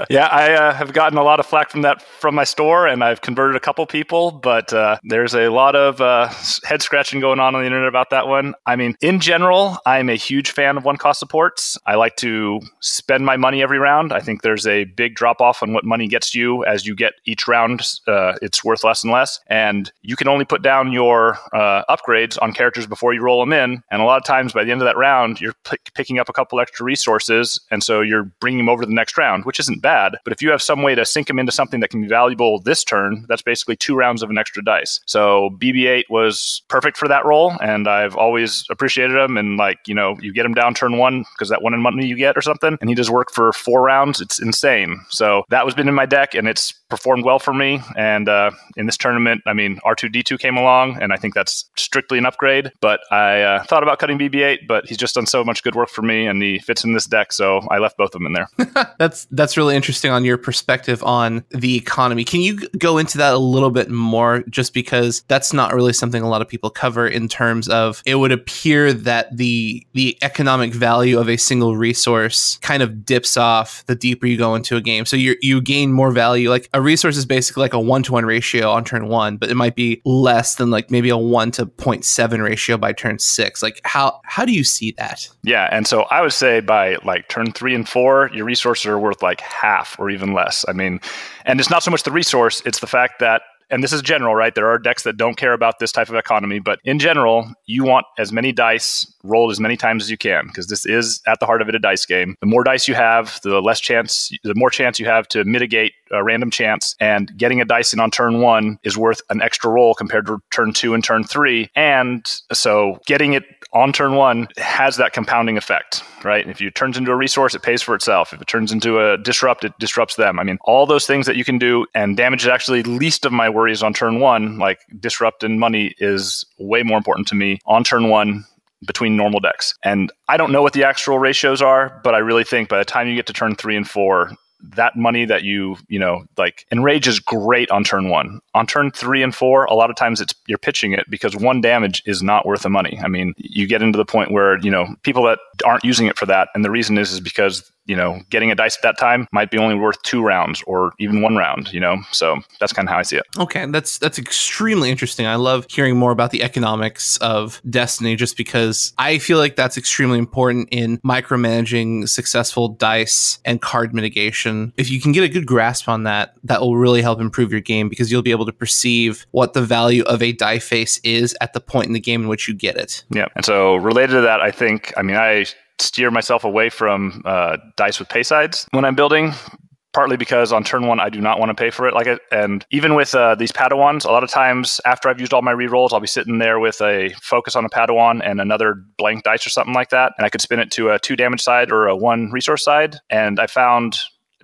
Yeah, I uh, have gotten a lot of flack from that from my store, and I've converted a couple people, but uh, there's a lot of uh, head scratching going on on the internet about that one. I mean, in general, I'm a huge fan of one-cost supports. I like to spend my money every round. I think there's a big drop-off on what money gets you as you get each round. Uh, it's worth less and less, and you can only put down your uh, upgrades on characters before you roll them in, and a lot of times by the end of that round, you're p picking up a couple extra resources, and so you're bringing them over to the next round, which isn't bad, but if you have some way to sink them into something that can be valuable this turn, that's basically two rounds of an extra dice. So B B eight was perfect for that role, and I've always appreciated him, and like, you know, you get him down turn one because that one in money you get or something, and he does work for four rounds. It's insane. So that was been in my deck, and it's performed well for me, and uh, in this tournament, I mean, R two D two came along, and I think that's strictly an upgrade, but I uh, thought about cutting B B eight, but he's just done so much good work for me, and he fits in this deck, so I left both of them in there. That's that's really interesting on your perspective on the economy. Can you go into that a little bit more, just because that's not really something a lot of people cover in terms of, it would appear that the, the economic value of a single resource kind of dips off the deeper you go into a game, so you you gain more value, like a resource is basically like a one to one ratio on turn one, but it might be less than like maybe a one to zero point seven ratio by turn six. Like how how do you see that? Yeah, and so I would say by like turn three and four, your resources are worth like half or even less. I mean, and it's not so much the resource, it's the fact that, and this is general, right? There are decks that don't care about this type of economy, but in general, you want as many dice rolled as many times as you can, because this is at the heart of it a dice game. The more dice you have, the less chance, the more chance you have to mitigate a random chance, and getting a dice in on turn one is worth an extra roll compared to turn two and turn three, and so getting it on turn one has that compounding effect, right? And if it turns into a resource, it pays for itself. If it turns into a disrupt, it disrupts them. I mean, all those things that you can do, and damage is actually least of my worries on turn one. Like disrupt and money is way more important to me on turn one between normal decks. And I don't know what the actual ratios are, but I really think by the time you get to turn three and four, that money that you, you know, like Enrage is great on turn one. On turn three and four, a lot of times it's you're pitching it because one damage is not worth the money. I mean, you get into the point where, you know, people that aren't using it for that, and the reason is is because, you know, getting a dice at that time might be only worth two rounds or even one round, you know? So that's kind of how I see it. Okay, that's that's extremely interesting. I love hearing more about the economics of Destiny, just because I feel like that's extremely important in micromanaging successful dice and card mitigation. If you can get a good grasp on that, that will really help improve your game, because you'll be able to perceive what the value of a die face is at the point in the game in which you get it. Yeah, and so related to that, I think, I mean, I... steer myself away from uh, dice with pay sides when I'm building, partly because on turn one, I do not want to pay for it. Like, I, and even with uh, these Padawans, a lot of times after I've used all my rerolls, I'll be sitting there with a focus on a Padawan and another blank dice or something like that. And I could spin it to a two damage side or a one resource side. And I found...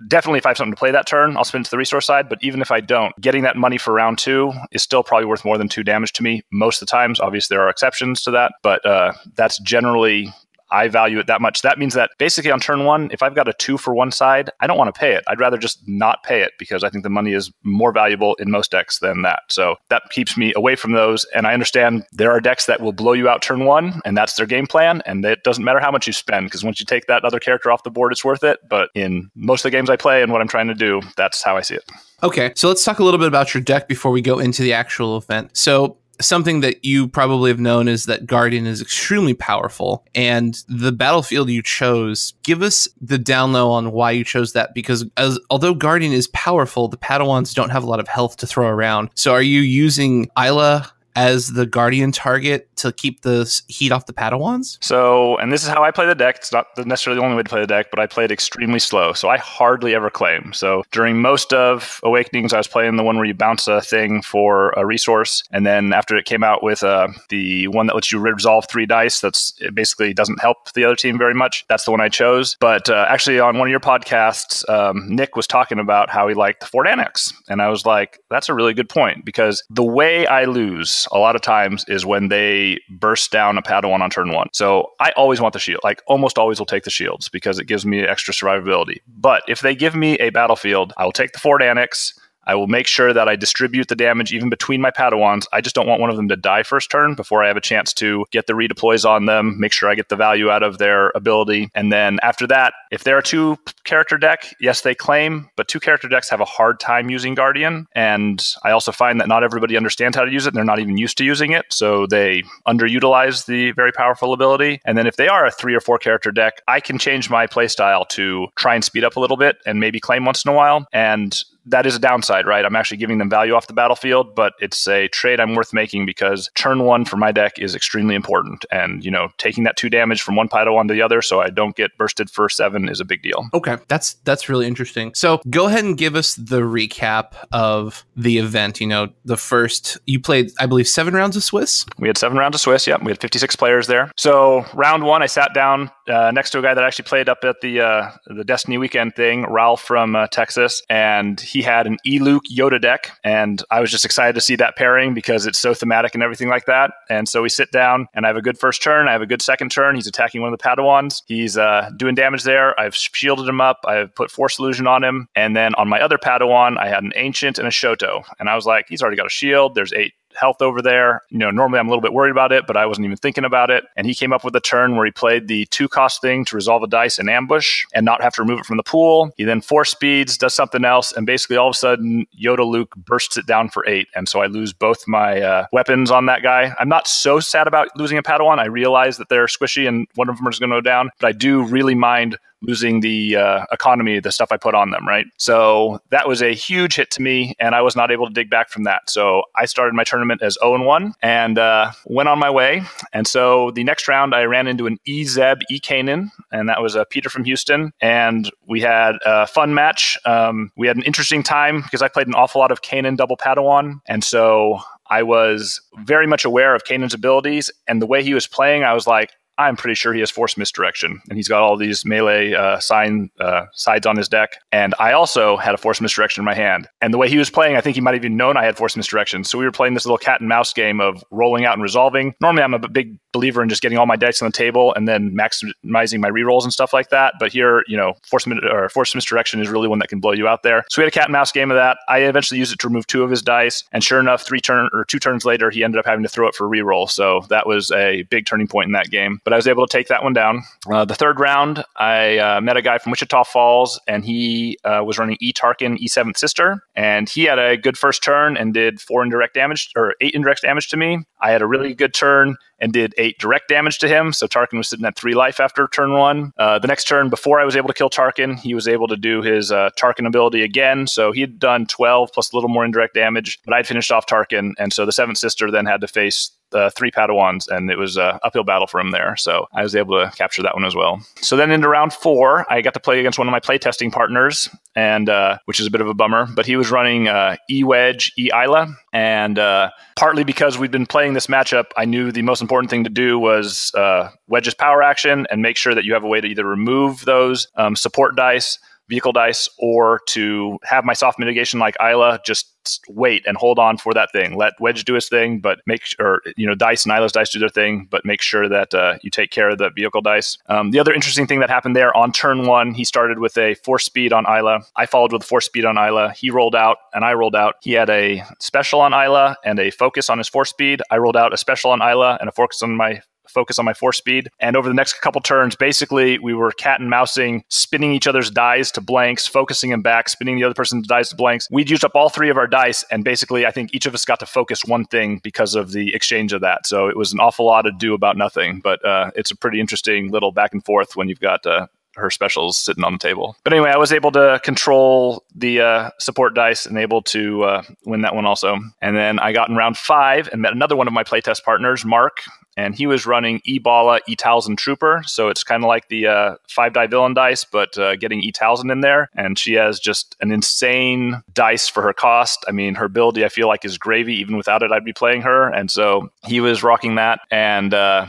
definitely if I have something to play that turn, I'll spin it to the resource side, but even if I don't, getting that money for round two is still probably worth more than two damage to me most of the times. Obviously, there are exceptions to that, but uh, that's generally... I value it that much. That means that basically on turn one, if I've got a two for one side, I don't want to pay it. I'd rather just not pay it, because I think the money is more valuable in most decks than that. So that keeps me away from those. And I understand there are decks that will blow you out turn one, and that's their game plan. And it doesn't matter how much you spend, because once you take that other character off the board, it's worth it. But in most of the games I play and what I'm trying to do, that's how I see it. Okay, so let's talk a little bit about your deck before we go into the actual event. So something that you probably have known is that Guardian is extremely powerful, and the battlefield you chose, give us the down low on why you chose that, because as, although Guardian is powerful, the Padawans don't have a lot of health to throw around. So are you using Isla as the Guardian target to keep the heat off the Padawans? So, and this is how I play the deck. It's not necessarily the only way to play the deck, but I play it extremely slow. So I hardly ever claim. So during most of Awakenings, I was playing the one where you bounce a thing for a resource. And then after it came out with uh, the one that lets you resolve three dice, that's it basically doesn't help the other team very much. That's the one I chose. But uh, actually on one of your podcasts, um, Nick was talking about how he liked the Fort Anax. And I was like, that's a really good point, because the way I lose Knights a lot of times is when they burst down a Padawan on turn one. So I always want the shield. Like almost always will take the shields because it gives me extra survivability. But if they give me a battlefield, I will take the Fort Anax. I will make sure that I distribute the damage even between my Padawans. I just don't want one of them to die first turn before I have a chance to get the redeploys on them, make sure I get the value out of their ability. And then after that, if they're a two-character deck, yes, they claim, but two-character decks have a hard time using Guardian. And I also find that not everybody understands how to use it. And they're not even used to using it. So they underutilize the very powerful ability. And then if they are a three or four-character deck, I can change my playstyle to try and speed up a little bit and maybe claim once in a while. And that is a downside, right? I'm actually giving them value off the battlefield, but it's a trade I'm worth making because turn one for my deck is extremely important. And, you know, taking that two damage from one Padawan to the other so I don't get bursted for seven is a big deal. Okay, that's that's really interesting. So go ahead and give us the recap of the event. You know, the first, you played, I believe, seven rounds of Swiss? We had seven rounds of Swiss, yeah. We had fifty-six players there. So round one, I sat down uh, next to a guy that actually played up at the, uh, the Destiny Weekend thing, Ralph from uh, Texas, and he had an E-Luke Yoda deck, and I was just excited to see that pairing because it's so thematic and everything like that. And so we sit down, and I have a good first turn. I have a good second turn. He's attacking one of the Padawans. He's uh, doing damage there. I've shielded him up. I've put Force Illusion on him. And then on my other Padawan, I had an Ancient and a Shoto. And I was like, he's already got a shield. There's eight health over there. You know, normally I'm a little bit worried about it, but I wasn't even thinking about it. And he came up with a turn where he played the two cost thing to resolve a dice in ambush and not have to remove it from the pool. He then force speeds, does something else, and basically all of a sudden Yoda Luke bursts it down for eight. And so I lose both my uh, weapons on that guy. I'm not so sad about losing a Padawan. I realize that they're squishy and one of them is going to go down, but I do really mind losing the uh, economy, the stuff I put on them, right? So that was a huge hit to me, and I was not able to dig back from that. So I started my tournament as oh and one and uh, went on my way. And so the next round, I ran into an E-Zeb, E-Kanan, and that was uh, Peter from Houston. And we had a fun match. Um, we had an interesting time because I played an awful lot of Kanan double Padawan. And so I was very much aware of Kanan's abilities, and the way he was playing, I was like, I'm pretty sure he has Force Misdirection, and he's got all these melee uh, sign uh, sides on his deck. And I also had a Force Misdirection in my hand. And the way he was playing, I think he might have even known I had Force Misdirection. So we were playing this little cat and mouse game of rolling out and resolving. Normally, I'm a big believer in just getting all my dice on the table and then maximizing my rerolls and stuff like that. But here, you know, Force, or Force Misdirection is really one that can blow you out there. So we had a cat and mouse game of that. I eventually used it to remove two of his dice. And sure enough, three turn or two turns later, he ended up having to throw it for a reroll. So that was a big turning point in that game. But But I was able to take that one down. Uh, the third round, I uh, met a guy from Wichita Falls, and he uh, was running E-Tarkin, E seventh Sister. And he had a good first turn and did four indirect damage, or eight indirect damage to me. I had a really good turn and did eight direct damage to him. So Tarkin was sitting at three life after turn one. Uh, the next turn, before I was able to kill Tarkin, he was able to do his uh, Tarkin ability again. So he had done twelve plus a little more indirect damage, but I'd finished off Tarkin. And so the Seventh Sister then had to face uh, three Padawans, and it was an uphill battle for him there. So I was able to capture that one as well. So then into round four, I got to play against one of my playtesting partners, and uh, which is a bit of a bummer, but he was running uh, E-Wedge, E-Isla. And uh, partly because we'd been playing this matchup, I knew the most important important thing to do was uh, Wedge's power action and make sure that you have a way to either remove those um, support dice, vehicle dice, or to have my soft mitigation like Isla, just wait and hold on for that thing. Let Wedge do his thing, but make sure, you know, dice and Isla's dice do their thing, but make sure that uh, you take care of the vehicle dice. Um, the other interesting thing that happened there on turn one, he started with a force speed on Isla. I followed with a force speed on Isla. He rolled out and I rolled out. He had a special on Isla and a focus on his force speed. I rolled out a special on Isla and a focus on my focus on my force speed. And over the next couple turns, basically, we were cat and mousing, spinning each other's dice to blanks, focusing them back, spinning the other person's dice to blanks. We'd used up all three of our dice. And basically, I think each of us got to focus one thing because of the exchange of that. So it was an awful lot of do about nothing. But uh, it's a pretty interesting little back and forth when you've got uh, her specials sitting on the table. But anyway, I was able to control the uh, support dice and able to uh, win that one also. And then I got in round five and met another one of my playtest partners, Mark. And he was running E-Bala, E-Talzin Trooper. So it's kind of like the uh, five-die villain dice, but uh, getting E-Talzin in there. And she has just an insane dice for her cost. I mean, her ability, I feel like, is gravy. Even without it, I'd be playing her. And so he was rocking that. And uh,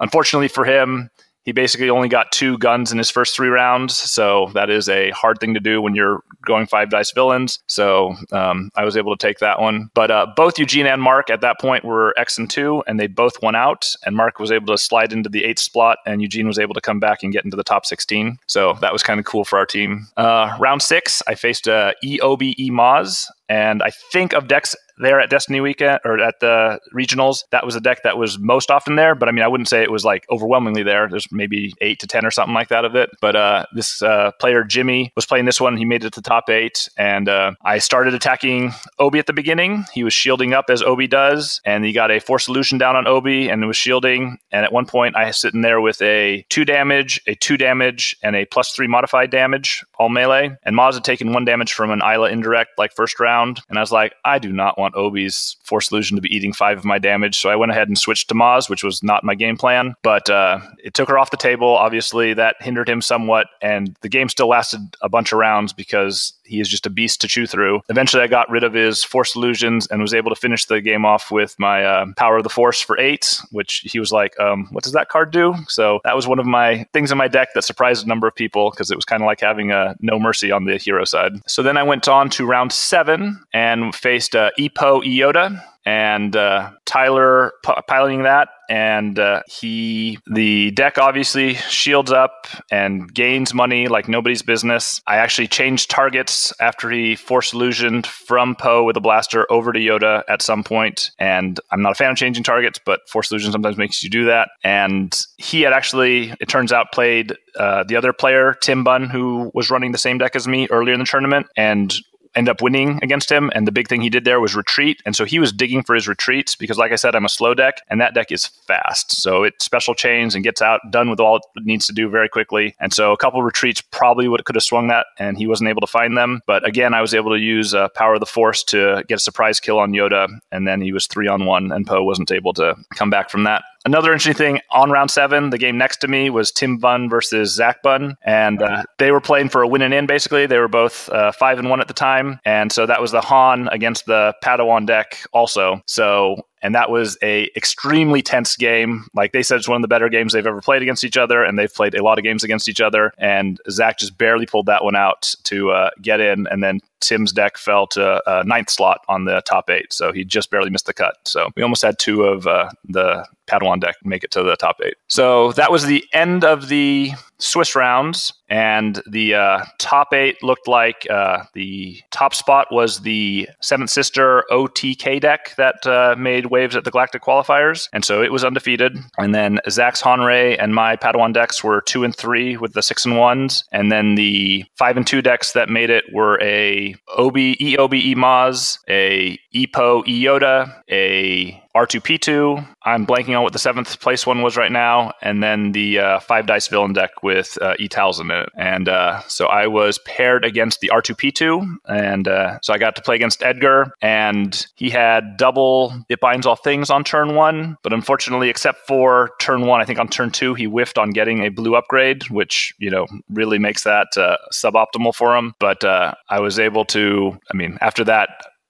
unfortunately for him, He basically only got two guns in his first three rounds, so that is a hard thing to do when you're going five dice villains. So um, I was able to take that one. But uh, both Eugene and Mark at that point were X and two, and they both won out. And Mark was able to slide into the eighth slot, and Eugene was able to come back and get into the top sixteen. So that was kind of cool for our team. Uh, round six, I faced uh, E O B E Maz, and I think of decks there at Destiny Weekend or at the regionals, that was a deck that was most often there. But I mean, I wouldn't say it was like overwhelmingly there. There's maybe eight to ten or something like that of it. But uh, this uh, player, Jimmy, was playing this one. He made it to the top eight. And uh, I started attacking Obi at the beginning. He was shielding up as Obi does. And he got a Force Illusion down on Obi and was shielding. And at one point, I was sitting there with a two damage, a two damage, and a plus three modified damage, all melee. And Maz had taken one damage from an Isla indirect, like first round. And I was like, I do not want Obi's Force Illusion to be eating five of my damage. So I went ahead and switched to Maz, which was not my game plan, but uh, it took her off the table. Obviously, that hindered him somewhat, and the game still lasted a bunch of rounds because he is just a beast to chew through. Eventually, I got rid of his Force Illusions and was able to finish the game off with my uh, Power of the Force for eight, which he was like, um, what does that card do? So that was one of my things in my deck that surprised a number of people because it was kind of like having a no mercy on the hero side. So then I went on to round seven and faced uh, Ipo Iota and uh, Tyler p- piloting that. And uh, he, the deck obviously shields up and gains money like nobody's business. I actually changed targets after he Force Illusioned from Poe with a blaster over to Yoda at some point. And I'm not a fan of changing targets, but Force Illusion sometimes makes you do that. And he had actually, it turns out, played uh, the other player, Tim Bunn, who was running the same deck as me earlier in the tournament, and end up winning against him. And the big thing he did there was retreat. And so he was digging for his retreats because, like I said, I'm a slow deck and that deck is fast. So it special chains and gets out, done with all it needs to do very quickly. And so a couple of retreats probably would could have swung that, and he wasn't able to find them. But again, I was able to use uh, Power of the Force to get a surprise kill on Yoda. And then he was three on one and Poe wasn't able to come back from that. Another interesting thing on round seven, the game next to me was Tim Bunn versus Zach Bunn. And uh, they were playing for a win and in, basically. They were both uh, five and one at the time. And so that was the Han against the Padawan deck also. So... And that was a extremely tense game. Like they said, it's one of the better games they've ever played against each other. And they've played a lot of games against each other. And Zach just barely pulled that one out to uh, get in. And then Tim's deck fell to uh, ninth slot on the top eight. So he just barely missed the cut. So we almost had two of uh, the Padawan deck make it to the top eight. So that was the end of the Swiss rounds. And the uh, top eight looked like uh, the top spot was the Seventh Sister O T K deck that uh, made waves at the Galactic Qualifiers. And so it was undefeated. And then Zach's Hanrei and my Padawan decks were two and three with the six and ones. And then the five and two decks that made it were a Obi, E O B E Maz, a Ipo Iota, a R two P two. I'm blanking on what the seventh place one was right now. And then the uh, five dice villain deck with uh, E-Tals in it. And uh, so I was paired against the R two P two. And uh, so I got to play against Edgar. And he had double It Binds All Things on turn one. But unfortunately, except for turn one, I think on turn two, he whiffed on getting a blue upgrade, which, you know, really makes that uh, suboptimal for him. But uh, I was able to, I mean, after that,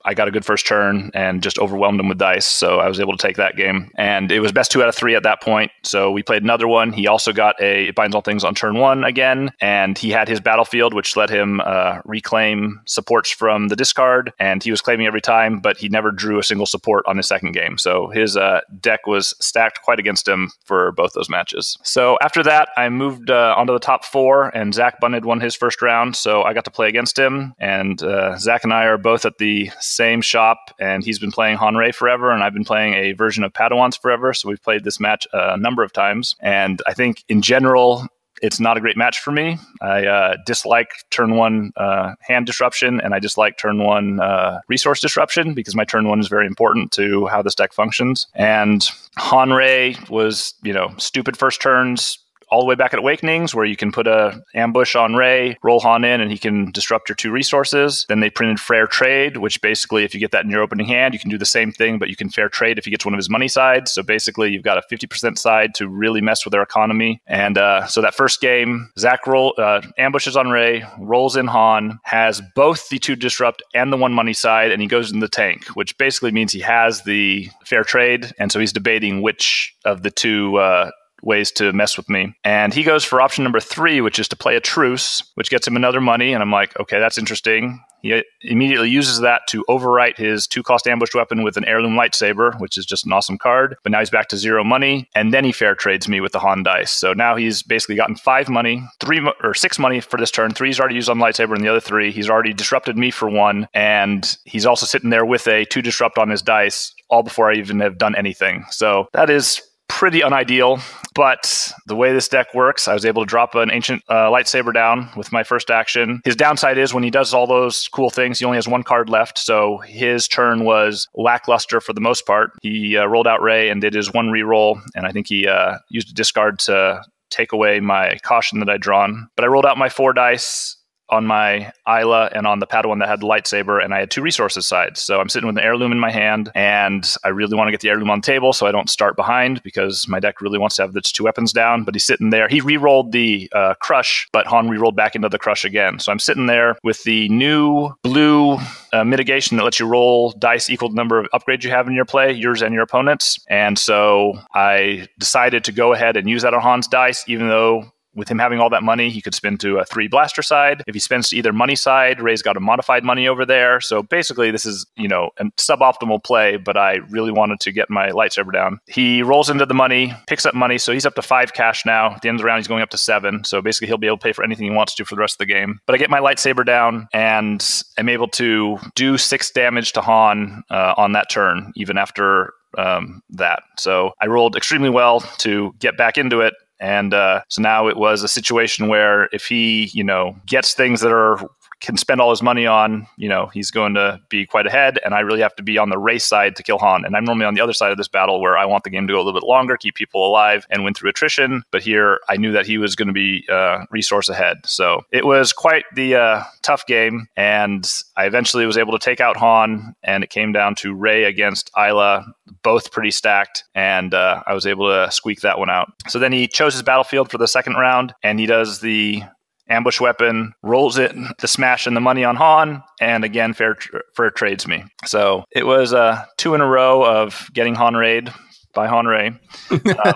I got a good first turn and just overwhelmed him with dice. So I was able to take that game. And it was best two out of three at that point. So we played another one. He also got a It Binds All Things on turn one again. And he had his battlefield, which let him uh, reclaim supports from the discard. And he was claiming every time, but he never drew a single support on his second game. So his uh, deck was stacked quite against him for both those matches. So after that, I moved uh, onto the top four, and Zach Bunn had won his first round. So I got to play against him. And uh, Zach and I are both at the same shop, and he's been playing Hanrei forever, and I've been playing a version of Padawans forever, so we've played this match a number of times. And I think in general it's not a great match for me. I uh, dislike turn one uh, hand disruption, and I dislike turn one uh, resource disruption because my turn one is very important to how this deck functions. And Hanrei was, you know, stupid first turns all the way back at Awakenings, where you can put a ambush on Rey, roll Han in, and he can disrupt your two resources. Then they printed Fair Trade, which basically, if you get that in your opening hand, you can do the same thing, but you can Fair Trade if he gets one of his money sides. So basically, you've got a fifty percent side to really mess with their economy. And uh, so that first game, Zach roll, uh, ambushes on Rey, rolls in Han, has both the two disrupt and the one money side, and he goes in the tank, which basically means he has the Fair Trade. And so he's debating which of the two... Uh, ways to mess with me. And he goes for option number three, which is to play a truce, which gets him another money. And I'm like, okay, that's interesting. He immediately uses that to overwrite his two-cost ambushed weapon with an Heirloom Lightsaber, which is just an awesome card. But now he's back to zero money, and then he fair trades me with the Han dice. So now he's basically gotten five money, three mo- or six money for this turn. Three he's already used on Lightsaber, and the other three he's already disrupted me for one. And he's also sitting there with a two disrupt on his dice, all before I even have done anything. So that is pretty unideal, but the way this deck works, I was able to drop an ancient uh, lightsaber down with my first action. His downside is when he does all those cool things, he only has one card left, so his turn was lackluster for the most part. He uh, rolled out Ray and did his one reroll, and I think he uh, used a discard to take away my caution that I'd drawn. But I rolled out my four dice on my Isla and on the Padawan that had the lightsaber, and I had two resources sides. So I'm sitting with an heirloom in my hand, and I really want to get the heirloom on the table so I don't start behind, because my deck really wants to have its two weapons down. But he's sitting there. He re-rolled the uh, crush, but Han re-rolled back into the crush again. So I'm sitting there with the new blue uh, mitigation that lets you roll dice equal to the number of upgrades you have in your play, yours and your opponent's. And so I decided to go ahead and use that on Han's dice, even though with him having all that money, he could spin to a three blaster side. If he spins to either money side, Ray's got a modified money over there. So basically, this is, you know, a suboptimal play, but I really wanted to get my lightsaber down. He rolls into the money, picks up money. So he's up to five cash now. At the end of the round, he's going up to seven. So basically, he'll be able to pay for anything he wants to for the rest of the game. But I get my lightsaber down, and I'm able to do six damage to Han uh, on that turn, even after um, that. So I rolled extremely well to get back into it. And uh, so now it was a situation where if he, you know, gets things that are can spend all his money on, you know, he's going to be quite ahead. And I really have to be on the race side to kill Han. And I'm normally on the other side of this battle where I want the game to go a little bit longer, keep people alive, and win through attrition. But here I knew that he was going to be uh, resource ahead. So it was quite the uh, tough game. And I eventually was able to take out Han. And it came down to Rey against Isla, both pretty stacked. And uh, I was able to squeak that one out. So then he chose his battlefield for the second round. And he does the ambush weapon, rolls it, the smash and the money on Han, and again, fair, tr- fair trades me. So it was uh, two in a row of getting Han Rayed by Han Ray. Um,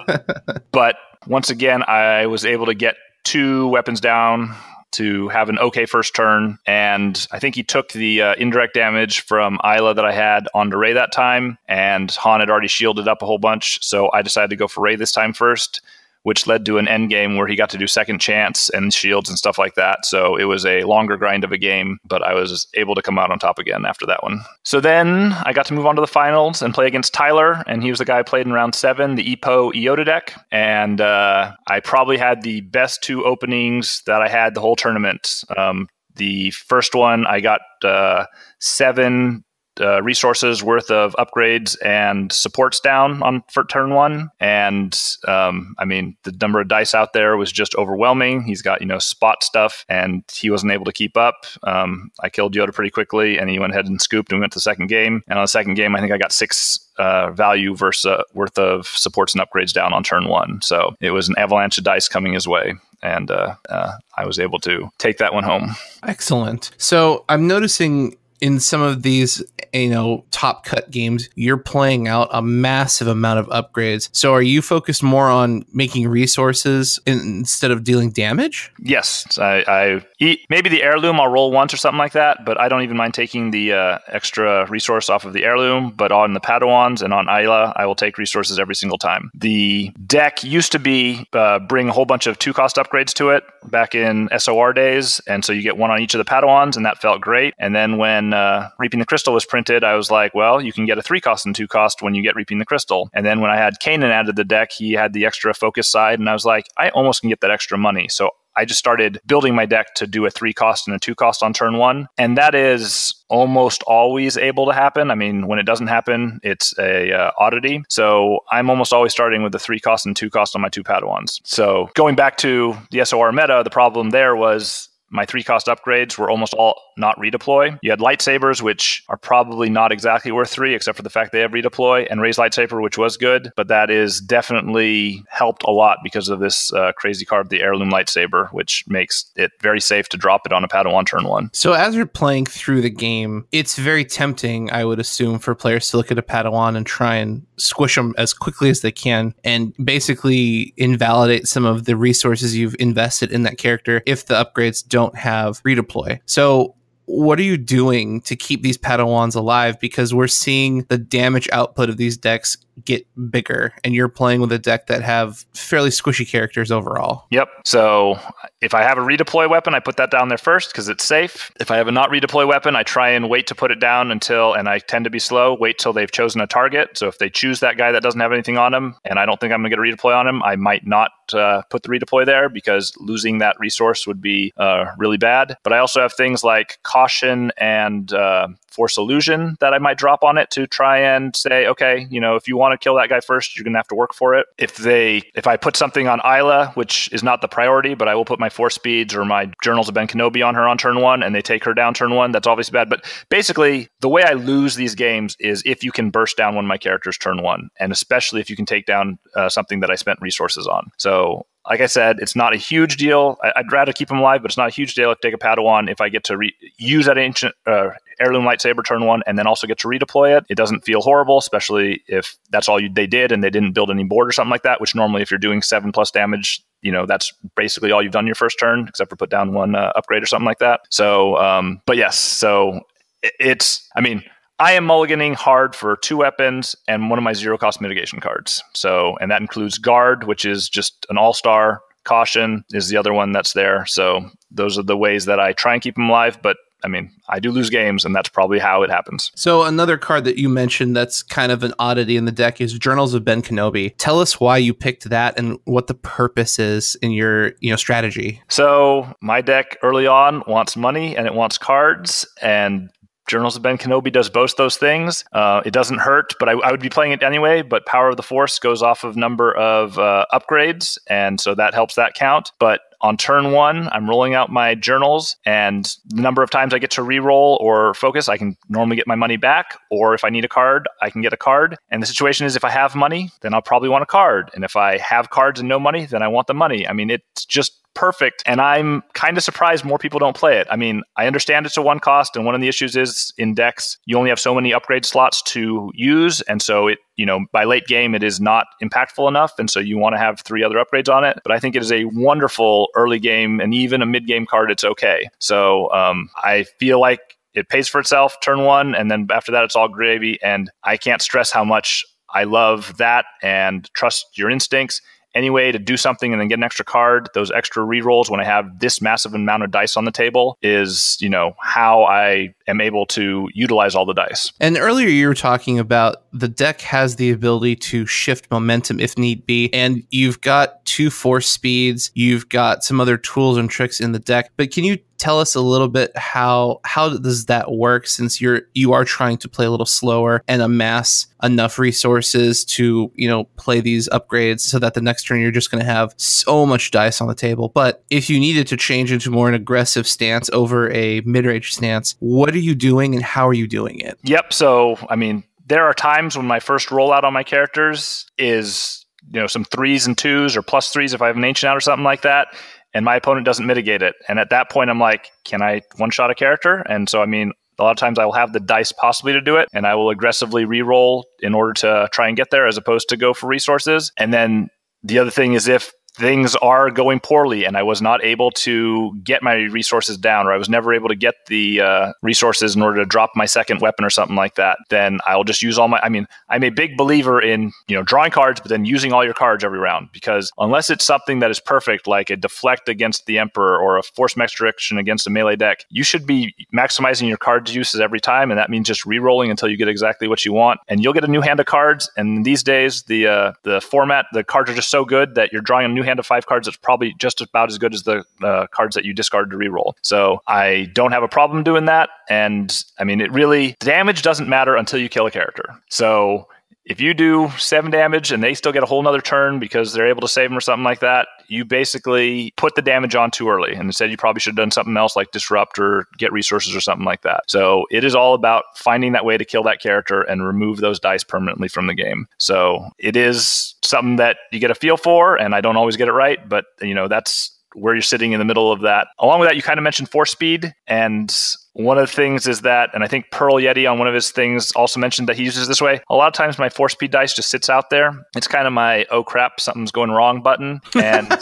but once again, I was able to get two weapons down to have an okay first turn. And I think he took the uh, indirect damage from Isla that I had onto Ray that time, and Han had already shielded up a whole bunch. So I decided to go for Ray this time first, which led to an end game where he got to do second chance and shields and stuff like that. So it was a longer grind of a game, but I was able to come out on top again after that one. So then I got to move on to the finals and play against Tyler, and he was the guy I played in round seven, the Ipo Iota deck. And uh, I probably had the best two openings that I had the whole tournament. Um, the first one, I got uh, seven Uh, resources worth of upgrades and supports down on for turn one, and um, I mean the number of dice out there was just overwhelming. He's got, you know, spot stuff, and he wasn't able to keep up. Um, I killed Yoda pretty quickly, and he went ahead and scooped, and we went to the second game. And on the second game, I think I got six uh, value versus uh, worth of supports and upgrades down on turn one. So it was an avalanche of dice coming his way. And uh, uh, I was able to take that one home. Excellent. So I'm noticing in some of these, you know, top cut games, you're playing out a massive amount of upgrades. So are you focused more on making resources in, instead of dealing damage? Yes. I, I eat, maybe the heirloom I'll roll once or something like that, but I don't even mind taking the uh, extra resource off of the heirloom. But on the Padawans and on Isla, I will take resources every single time. The deck used to be uh, bring a whole bunch of two cost upgrades to it back in S O R days. And so you get one on each of the Padawans, and that felt great. And then when Uh, Reaping the Crystal was printed, I was like, well, you can get a three cost and two cost when you get Reaping the Crystal. And then when I had Kanan added to the deck, he had the extra focus side, and I was like, I almost can get that extra money. So I just started building my deck to do a three cost and a two cost on turn one. And that is almost always able to happen. I mean, when it doesn't happen, it's a uh, oddity. So I'm almost always starting with the three cost and two cost on my two Padawans. So going back to the S O R meta, the problem there was My three cost upgrades were almost all not redeploy. You had lightsabers, which are probably not exactly worth three, except for the fact they have redeploy, and raised lightsaber, which was good, but that is definitely helped a lot because of this uh, crazy card, the Heirloom Lightsaber, which makes it very safe to drop it on a Padawan turn one. So as you're playing through the game, it's very tempting, I would assume, for players to look at a Padawan and try and squish them as quickly as they can and basically invalidate some of the resources you've invested in that character if the upgrades don't don't have redeploy. So what are you doing to keep these Padawans alive? Because we're seeing the damage output of these decks get bigger, and you're playing with a deck that have fairly squishy characters overall. Yep. So if I have a redeploy weapon, I put that down there first because it's safe. If I have a not redeploy weapon, I try and wait to put it down until, and I tend to be slow, wait till they've chosen a target. So if they choose that guy that doesn't have anything on him, and I don't think I'm going to get a redeploy on him, I might not uh, put the redeploy there because losing that resource would be uh, really bad. But I also have things like Caution and uh, Force Illusion that I might drop on it to try and say, okay, you know, if you want to kill that guy first, you're going to have to work for it. If they, if I put something on Isla, which is not the priority, but I will put my Force Speeds or my Journals of Ben Kenobi on her on turn one, and they take her down turn one, that's obviously bad. But basically, the way I lose these games is if you can burst down one of my characters turn one, and especially if you can take down uh, something that I spent resources on. So like I said, it's not a huge deal. I'd rather keep them alive, but it's not a huge deal if I take a Padawan. If I get to re use that ancient uh, Heirloom Lightsaber turn one and then also get to redeploy it, it doesn't feel horrible, especially if that's all you, they did and they didn't build any board or something like that, which normally if you're doing seven plus damage, you know, that's basically all you've done your first turn, except for put down one uh, upgrade or something like that. So, um, but yes, so it's, I mean, I am mulliganing hard for two weapons and one of my zero cost mitigation cards. So, and that includes Guard, which is just an all-star. Caution is the other one that's there. So those are the ways that I try and keep them alive. But I mean, I do lose games, and that's probably how it happens. So another card that you mentioned that's kind of an oddity in the deck is Journals of Ben Kenobi. Tell us why you picked that and what the purpose is in your, you know, strategy. So my deck early on wants money and it wants cards, and Journals of Ben Kenobi does both those things. Uh, it doesn't hurt, but I, I would be playing it anyway. But Power of the Force goes off of number of uh, upgrades, and so that helps that count. But on turn one, I'm rolling out my journals, and the number of times I get to reroll or focus, I can normally get my money back. Or if I need a card, I can get a card. And the situation is if I have money, then I'll probably want a card. And if I have cards and no money, then I want the money. I mean, it's just perfect. And I'm kind of surprised more people don't play it. I mean, I understand it's a one cost, and one of the issues is in decks, you only have so many upgrade slots to use. And so it, you know, by late game, it is not impactful enough. And so you want to have three other upgrades on it. But I think it is a wonderful early game, and even a mid game card, it's okay. So um, I feel like it pays for itself turn one. And then after that, it's all gravy. And I can't stress how much I love that and trust your instincts. Anyway, to do something and then get an extra card, those extra rerolls when I have this massive amount of dice on the table is, you know, how I am able to utilize all the dice. And earlier you were talking about the deck has the ability to shift momentum if need be, and you've got two Force Speeds, you've got some other tools and tricks in the deck, but can you tell us a little bit how how does that work, since you're you are trying to play a little slower and amass enough resources to, you know, play these upgrades so that the next turn you're just going to have so much dice on the table. But if you needed to change into more an aggressive stance over a mid-range stance, what are you doing and how are you doing it? Yep. So I mean, there are times when my first rollout on my characters is, you know, some threes and twos or plus threes if I have an ancient out or something like that, and my opponent doesn't mitigate it. And at that point, I'm like, can I one-shot a character? And so, I mean, a lot of times I will have the dice possibly to do it, and I will aggressively re-roll in order to try and get there as opposed to go for resources. And then the other thing is if things are going poorly and I was not able to get my resources down, or I was never able to get the uh, resources in order to drop my second weapon or something like that, then I'll just use all my, I mean, I'm a big believer in, you know, drawing cards, but then using all your cards every round, because unless it's something that is perfect, like a Deflect against the Emperor or a Force Misdirection against a melee deck, you should be maximizing your card uses every time. And that means just re-rolling until you get exactly what you want. And you'll get a new hand of cards. And these days, the, uh, the format, the cards are just so good that you're drawing a new hand of five cards that's probably just about as good as the uh, cards that you discarded to reroll. So I don't have a problem doing that. And I mean, it really, damage doesn't matter until you kill a character. So if you do seven damage and they still get a whole nother turn because they're able to save them or something like that, you basically put the damage on too early. And instead, you probably should have done something else like disrupt or get resources or something like that. So it is all about finding that way to kill that character and remove those dice permanently from the game. So it is something that you get a feel for, and I don't always get it right, but you know, that's where you're sitting in the middle of that. Along with that, you kind of mentioned force speed, and one of the things is that, and I think Pearl Yeti on one of his things also mentioned that he uses this way. A lot of times my force speed dice just sits out there. It's kind of my, oh crap, something's going wrong button. And,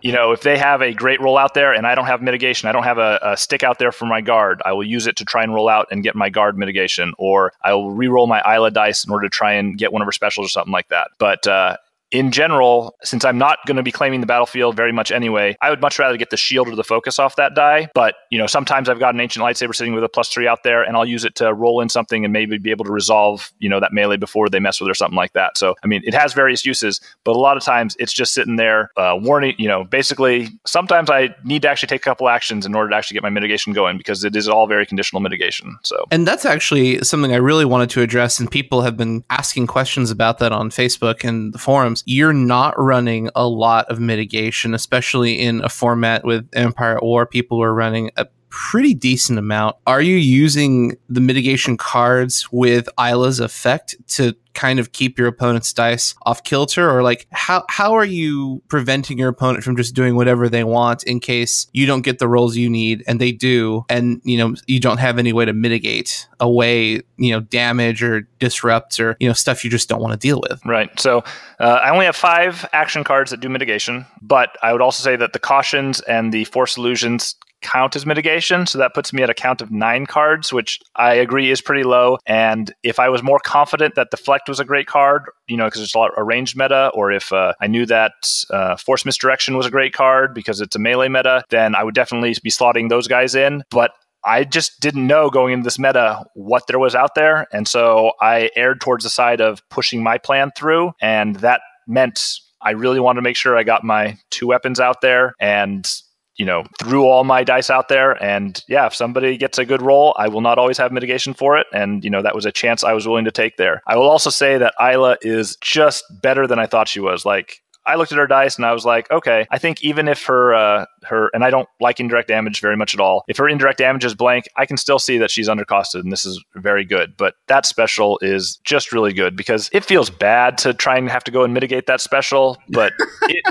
you know, if they have a great roll out there and I don't have mitigation, I don't have a, a stick out there for my guard, I will use it to try and roll out and get my guard mitigation. Or I will re-roll my Isla dice in order to try and get one of her specials or something like that. But, uh, in general, since I'm not going to be claiming the battlefield very much anyway, I would much rather get the shield or the focus off that die. But, you know, sometimes I've got an ancient lightsaber sitting with a plus three out there, and I'll use it to roll in something and maybe be able to resolve, you know, that melee before they mess with it or something like that. So, I mean, it has various uses, but a lot of times it's just sitting there uh, warning, you know, basically sometimes I need to actually take a couple actions in order to actually get my mitigation going, because it is all very conditional mitigation. So, and that's actually something I really wanted to address, and people have been asking questions about that on Facebook and the forums. You're not running a lot of mitigation, especially in a format with Empire at War. People are running a pretty decent amount. Are you using the mitigation cards with Isla's effect to kind of keep your opponent's dice off kilter? Or like, how, how are you preventing your opponent from just doing whatever they want in case you don't get the rolls you need and they do, and you know, you don't have any way to mitigate away, you know, damage or disrupt or, you know, stuff you just don't want to deal with? Right. So uh, I only have five action cards that do mitigation, but I would also say that the cautions and the force illusions count as mitigation, so that puts me at a count of nine cards, which I agree is pretty low. And if I was more confident that Deflect was a great card, you know, because it's a lot of ranged meta, or if uh, I knew that uh, Force Misdirection was a great card because it's a melee meta, then I would definitely be slotting those guys in. But I just didn't know going into this meta what there was out there, and so I erred towards the side of pushing my plan through, and that meant I really wanted to make sure I got my two weapons out there and, you know, threw all my dice out there. And yeah, if somebody gets a good roll, I will not always have mitigation for it. And, you know, that was a chance I was willing to take there. I will also say that Isla is just better than I thought she was. Like, I looked at her dice and I was like, okay, I think even if her, uh, her, and I don't like indirect damage very much at all, if her indirect damage is blank, I can still see that she's undercosted, and this is very good. But that special is just really good, because it feels bad to try and have to go and mitigate that special, but it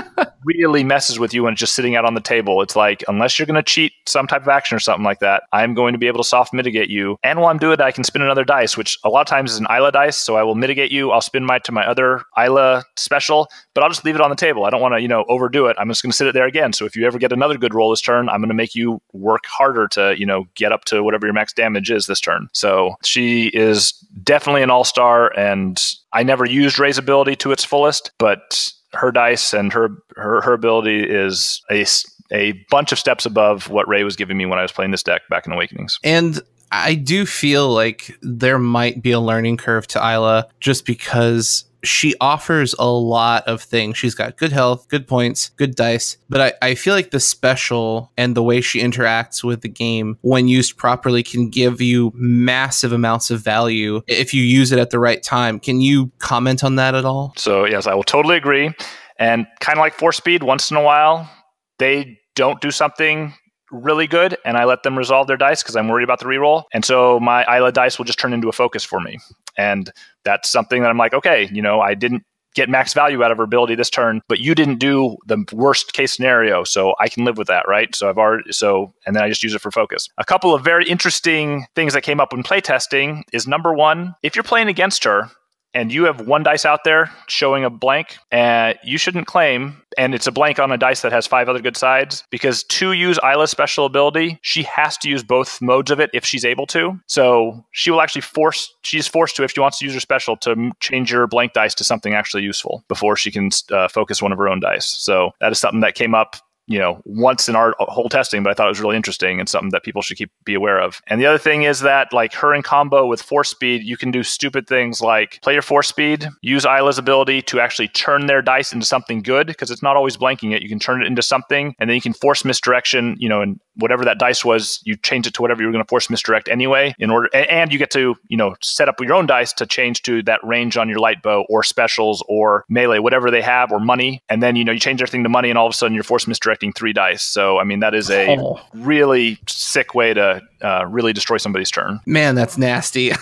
really messes with you when it's just sitting out on the table. It's like, unless you're going to cheat some type of action or something like that, I'm going to be able to soft mitigate you. And while I'm doing that, I can spin another dice, which a lot of times is an Isla dice. So I will mitigate you. I'll spin my to my other Isla special, but I'll just leave it on the table. I don't want to, you know, overdo it. I'm just going to sit it there again. So if you ever get another good roll this turn, I'm going to make you work harder to, you know, get up to whatever your max damage is this turn. So she is definitely an all-star, and I never used Ray's ability to its fullest, but her dice and her her, her ability is a, a bunch of steps above what Ray was giving me when I was playing this deck back in Awakenings. And I do feel like there might be a learning curve to Isla, just because she offers a lot of things. She's got good health, good points, good dice. But I, I feel like the special and the way she interacts with the game, when used properly, can give you massive amounts of value if you use it at the right time. Can you comment on that at all? So, yes, I will totally agree. And kind of like Force Speed, once in a while, they don't do something really good, and I let them resolve their dice because I'm worried about the reroll. And so my Isla dice will just turn into a focus for me. And that's something that I'm like, okay, you know, I didn't get max value out of her ability this turn, but you didn't do the worst case scenario, so I can live with that, right? So I've already, so, and then I just use it for focus. A couple of very interesting things that came up when playtesting is, number one, if you're playing against her and you have one dice out there showing a blank, uh, you shouldn't claim, and it's a blank on a dice that has five other good sides, because to use Isla's special ability, she has to use both modes of it if she's able to. So she will actually force, she's forced to, if she wants to use her special, to change your blank dice to something actually useful before she can uh, focus one of her own dice. So that is something that came up, you know, once in our whole testing, but I thought it was really interesting and something that people should keep be aware of. And the other thing is that, like, her in combo with Force Speed, you can do stupid things like play your Force Speed, use Isla's ability to actually turn their dice into something good, because it's not always blanking it. You can turn it into something, and then you can Force Misdirection, you know, and whatever that dice was, you change it to whatever you were going to force misdirect anyway. In order, and you get to, you know, set up your own dice to change to that range on your light bow or specials or melee, whatever they have, or money. And then, you know, you change everything to money, and all of a sudden you're force misdirecting three dice. So, I mean, that is a oh. really sick way to uh, really destroy somebody's turn. Man, that's nasty.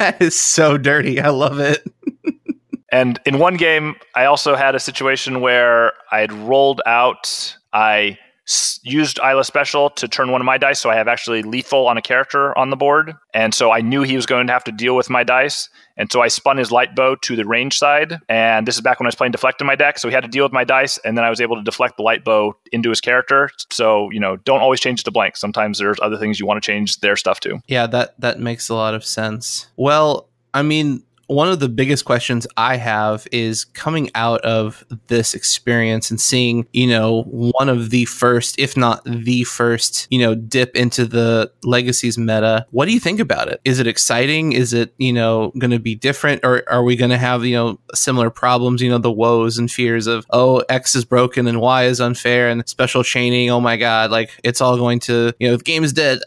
That is so dirty. I love it. And in one game, I also had a situation where I had rolled out, I used Isla Special to turn one of my dice, so I have actually lethal on a character on the board. And so I knew he was going to have to deal with my dice. And so I spun his light bow to the range side. And this is back when I was playing Deflect in my deck. So he had to deal with my dice. And then I was able to deflect the light bow into his character. So, you know, don't always change it to blank. Sometimes there's other things you want to change their stuff to. Yeah, that, that makes a lot of sense. Well, I mean, one of the biggest questions I have is coming out of this experience and seeing, you know, one of the first, if not the first, you know, dip into the Legacies meta. What do you think about it? Is it exciting? Is it, you know, going to be different? Or are we going to have, you know, similar problems, you know, the woes and fears of, oh, X is broken and Y is unfair and special chaining. Oh, my God. Like, it's all going to, you know, the game is dead,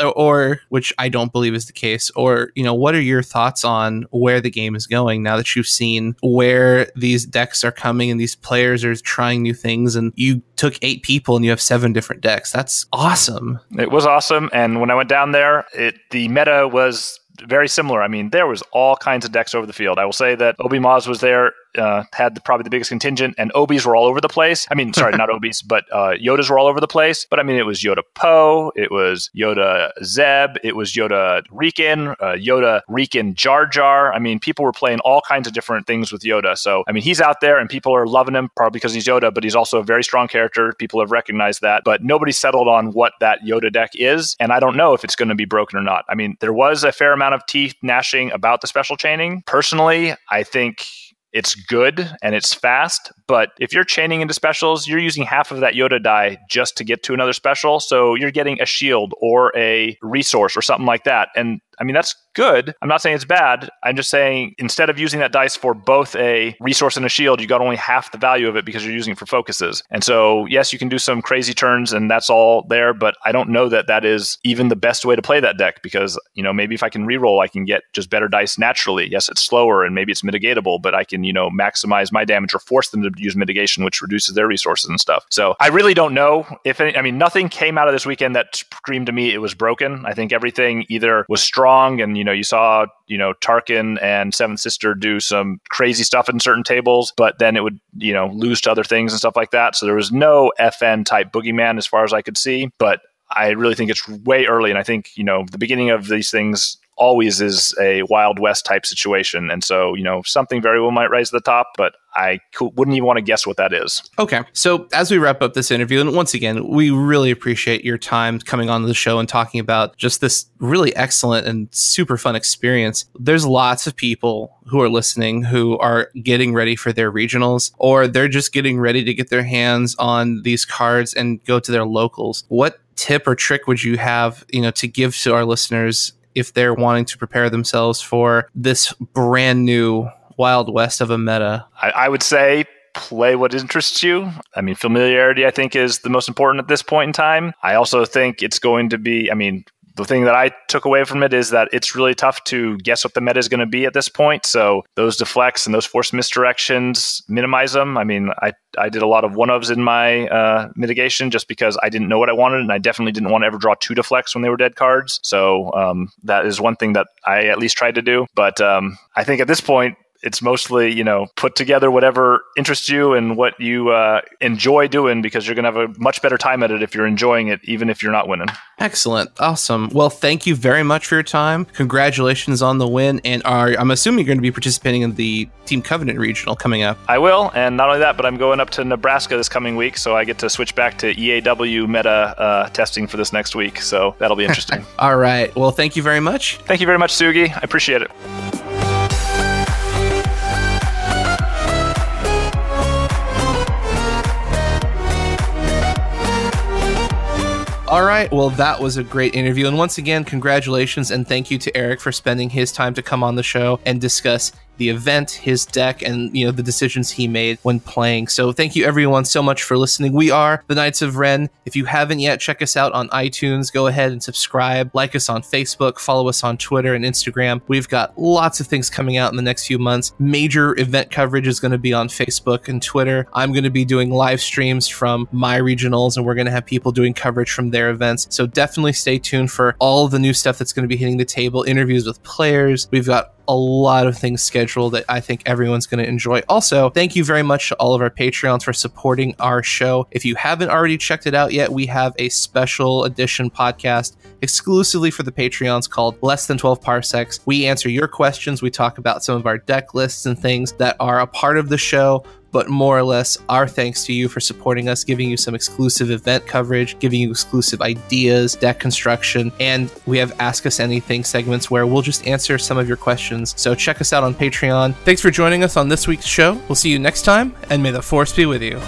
uh, or which I don't believe is the case. Or, you know, what are your thoughts on where the game is going now that you've seen where these decks are coming and these players are trying new things, and you took eight people and you have seven different decks? That's awesome. It was awesome. And when I went down there, it the meta was very similar. I mean, there was all kinds of decks over the field. I will say that Obi-Maz was there, uh, had the, probably the biggest contingent, and Obis were all over the place. I mean, sorry, not Obis, but uh, Yodas were all over the place. But I mean, it was Yoda Poe, it was Yoda Zeb, it was Yoda Reekin, uh, Yoda Reekin Jar Jar. I mean, people were playing all kinds of different things with Yoda. So, I mean, he's out there and people are loving him, probably because he's Yoda, but he's also a very strong character. People have recognized that, but nobody settled on what that Yoda deck is. And I don't know if it's going to be broken or not. I mean, there was a fair amount of teeth gnashing about the special chaining. Personally, I think it's good and it's fast, but if you're chaining into specials, you're using half of that Yoda die just to get to another special. So you're getting a shield or a resource or something like that. And I mean, that's good. I'm not saying it's bad. I'm just saying instead of using that dice for both a resource and a shield, you got only half the value of it because you're using it for focuses. And so, yes, you can do some crazy turns and that's all there, but I don't know that that is even the best way to play that deck because, you know, maybe if I can reroll, I can get just better dice naturally. Yes, it's slower and maybe it's mitigatable, but I can, you know, maximize my damage or force them to use mitigation, which reduces their resources and stuff. So I really don't know if any, I mean, nothing came out of this weekend that screamed to me it was broken. I think everything either was strong and, you know, you saw, you know, Tarkin and Seventh Sister do some crazy stuff in certain tables, but then it would, you know, lose to other things and stuff like that. So there was no F N type boogeyman as far as I could see, but I really think it's way early. And I think, you know, the beginning of these things always is a Wild West type situation. And so, you know, something very well might rise to the top, but I wouldn't even want to guess what that is. Okay. So as we wrap up this interview, and once again, we really appreciate your time coming on the show and talking about just this really excellent and super fun experience. There's lots of people who are listening who are getting ready for their regionals, or they're just getting ready to get their hands on these cards and go to their locals. What tip or trick would you have, you know, to give to our listeners if they're wanting to prepare themselves for this brand new Wild West of a meta? I, I would say play what interests you. I mean, familiarity, I think, is the most important at this point in time. I also think it's going to be, I mean, the thing that I took away from it is that it's really tough to guess what the meta is going to be at this point. So those deflects and those force misdirections, minimize them. I mean, I, I did a lot of one-ofs in my uh, mitigation just because I didn't know what I wanted, and I definitely didn't want to ever draw two deflects when they were dead cards. So um, that is one thing that I at least tried to do. But um, I think at this point, it's mostly, you know, put together whatever interests you and what you uh, enjoy doing, because you're going to have a much better time at it if you're enjoying it, even if you're not winning. Excellent. Awesome. Well, thank you very much for your time. Congratulations on the win. And are, I'm assuming you're going to be participating in the Team Covenant Regional coming up. I will. And not only that, but I'm going up to Nebraska this coming week. So I get to switch back to E A W meta uh, testing for this next week. So that'll be interesting. All right. Well, thank you very much. Thank you very much, Sugi. I appreciate it. All right. Well, that was a great interview. And once again, congratulations and thank you to Eric for spending his time to come on the show and discuss the event, his deck, and you know the decisions he made when playing. So thank you everyone so much for listening. We are the Knights of Ren. If you haven't yet, check us out on iTunes. Go ahead and subscribe, like us on Facebook, follow us on Twitter and Instagram. We've got lots of things coming out in the next few months. Major event coverage is going to be on Facebook and Twitter. I'm going to be doing live streams from my regionals, and we're going to have people doing coverage from their events. So definitely stay tuned for all the new stuff that's going to be hitting the table, interviews with players. We've got a lot of things scheduled that I think everyone's going to enjoy. Also, thank you very much to all of our Patreons for supporting our show. If you haven't already checked it out yet, we have a special edition podcast exclusively for the Patreons called Less Than twelve Parsecs. We answer your questions. We talk about some of our deck lists and things that are a part of the show, but more or less our thanks to you for supporting us, giving you some exclusive event coverage, giving you exclusive ideas, deck construction, and we have Ask Us Anything segments where we'll just answer some of your questions. So check us out on Patreon. Thanks for joining us on this week's show. We'll see you next time, and may the Force be with you.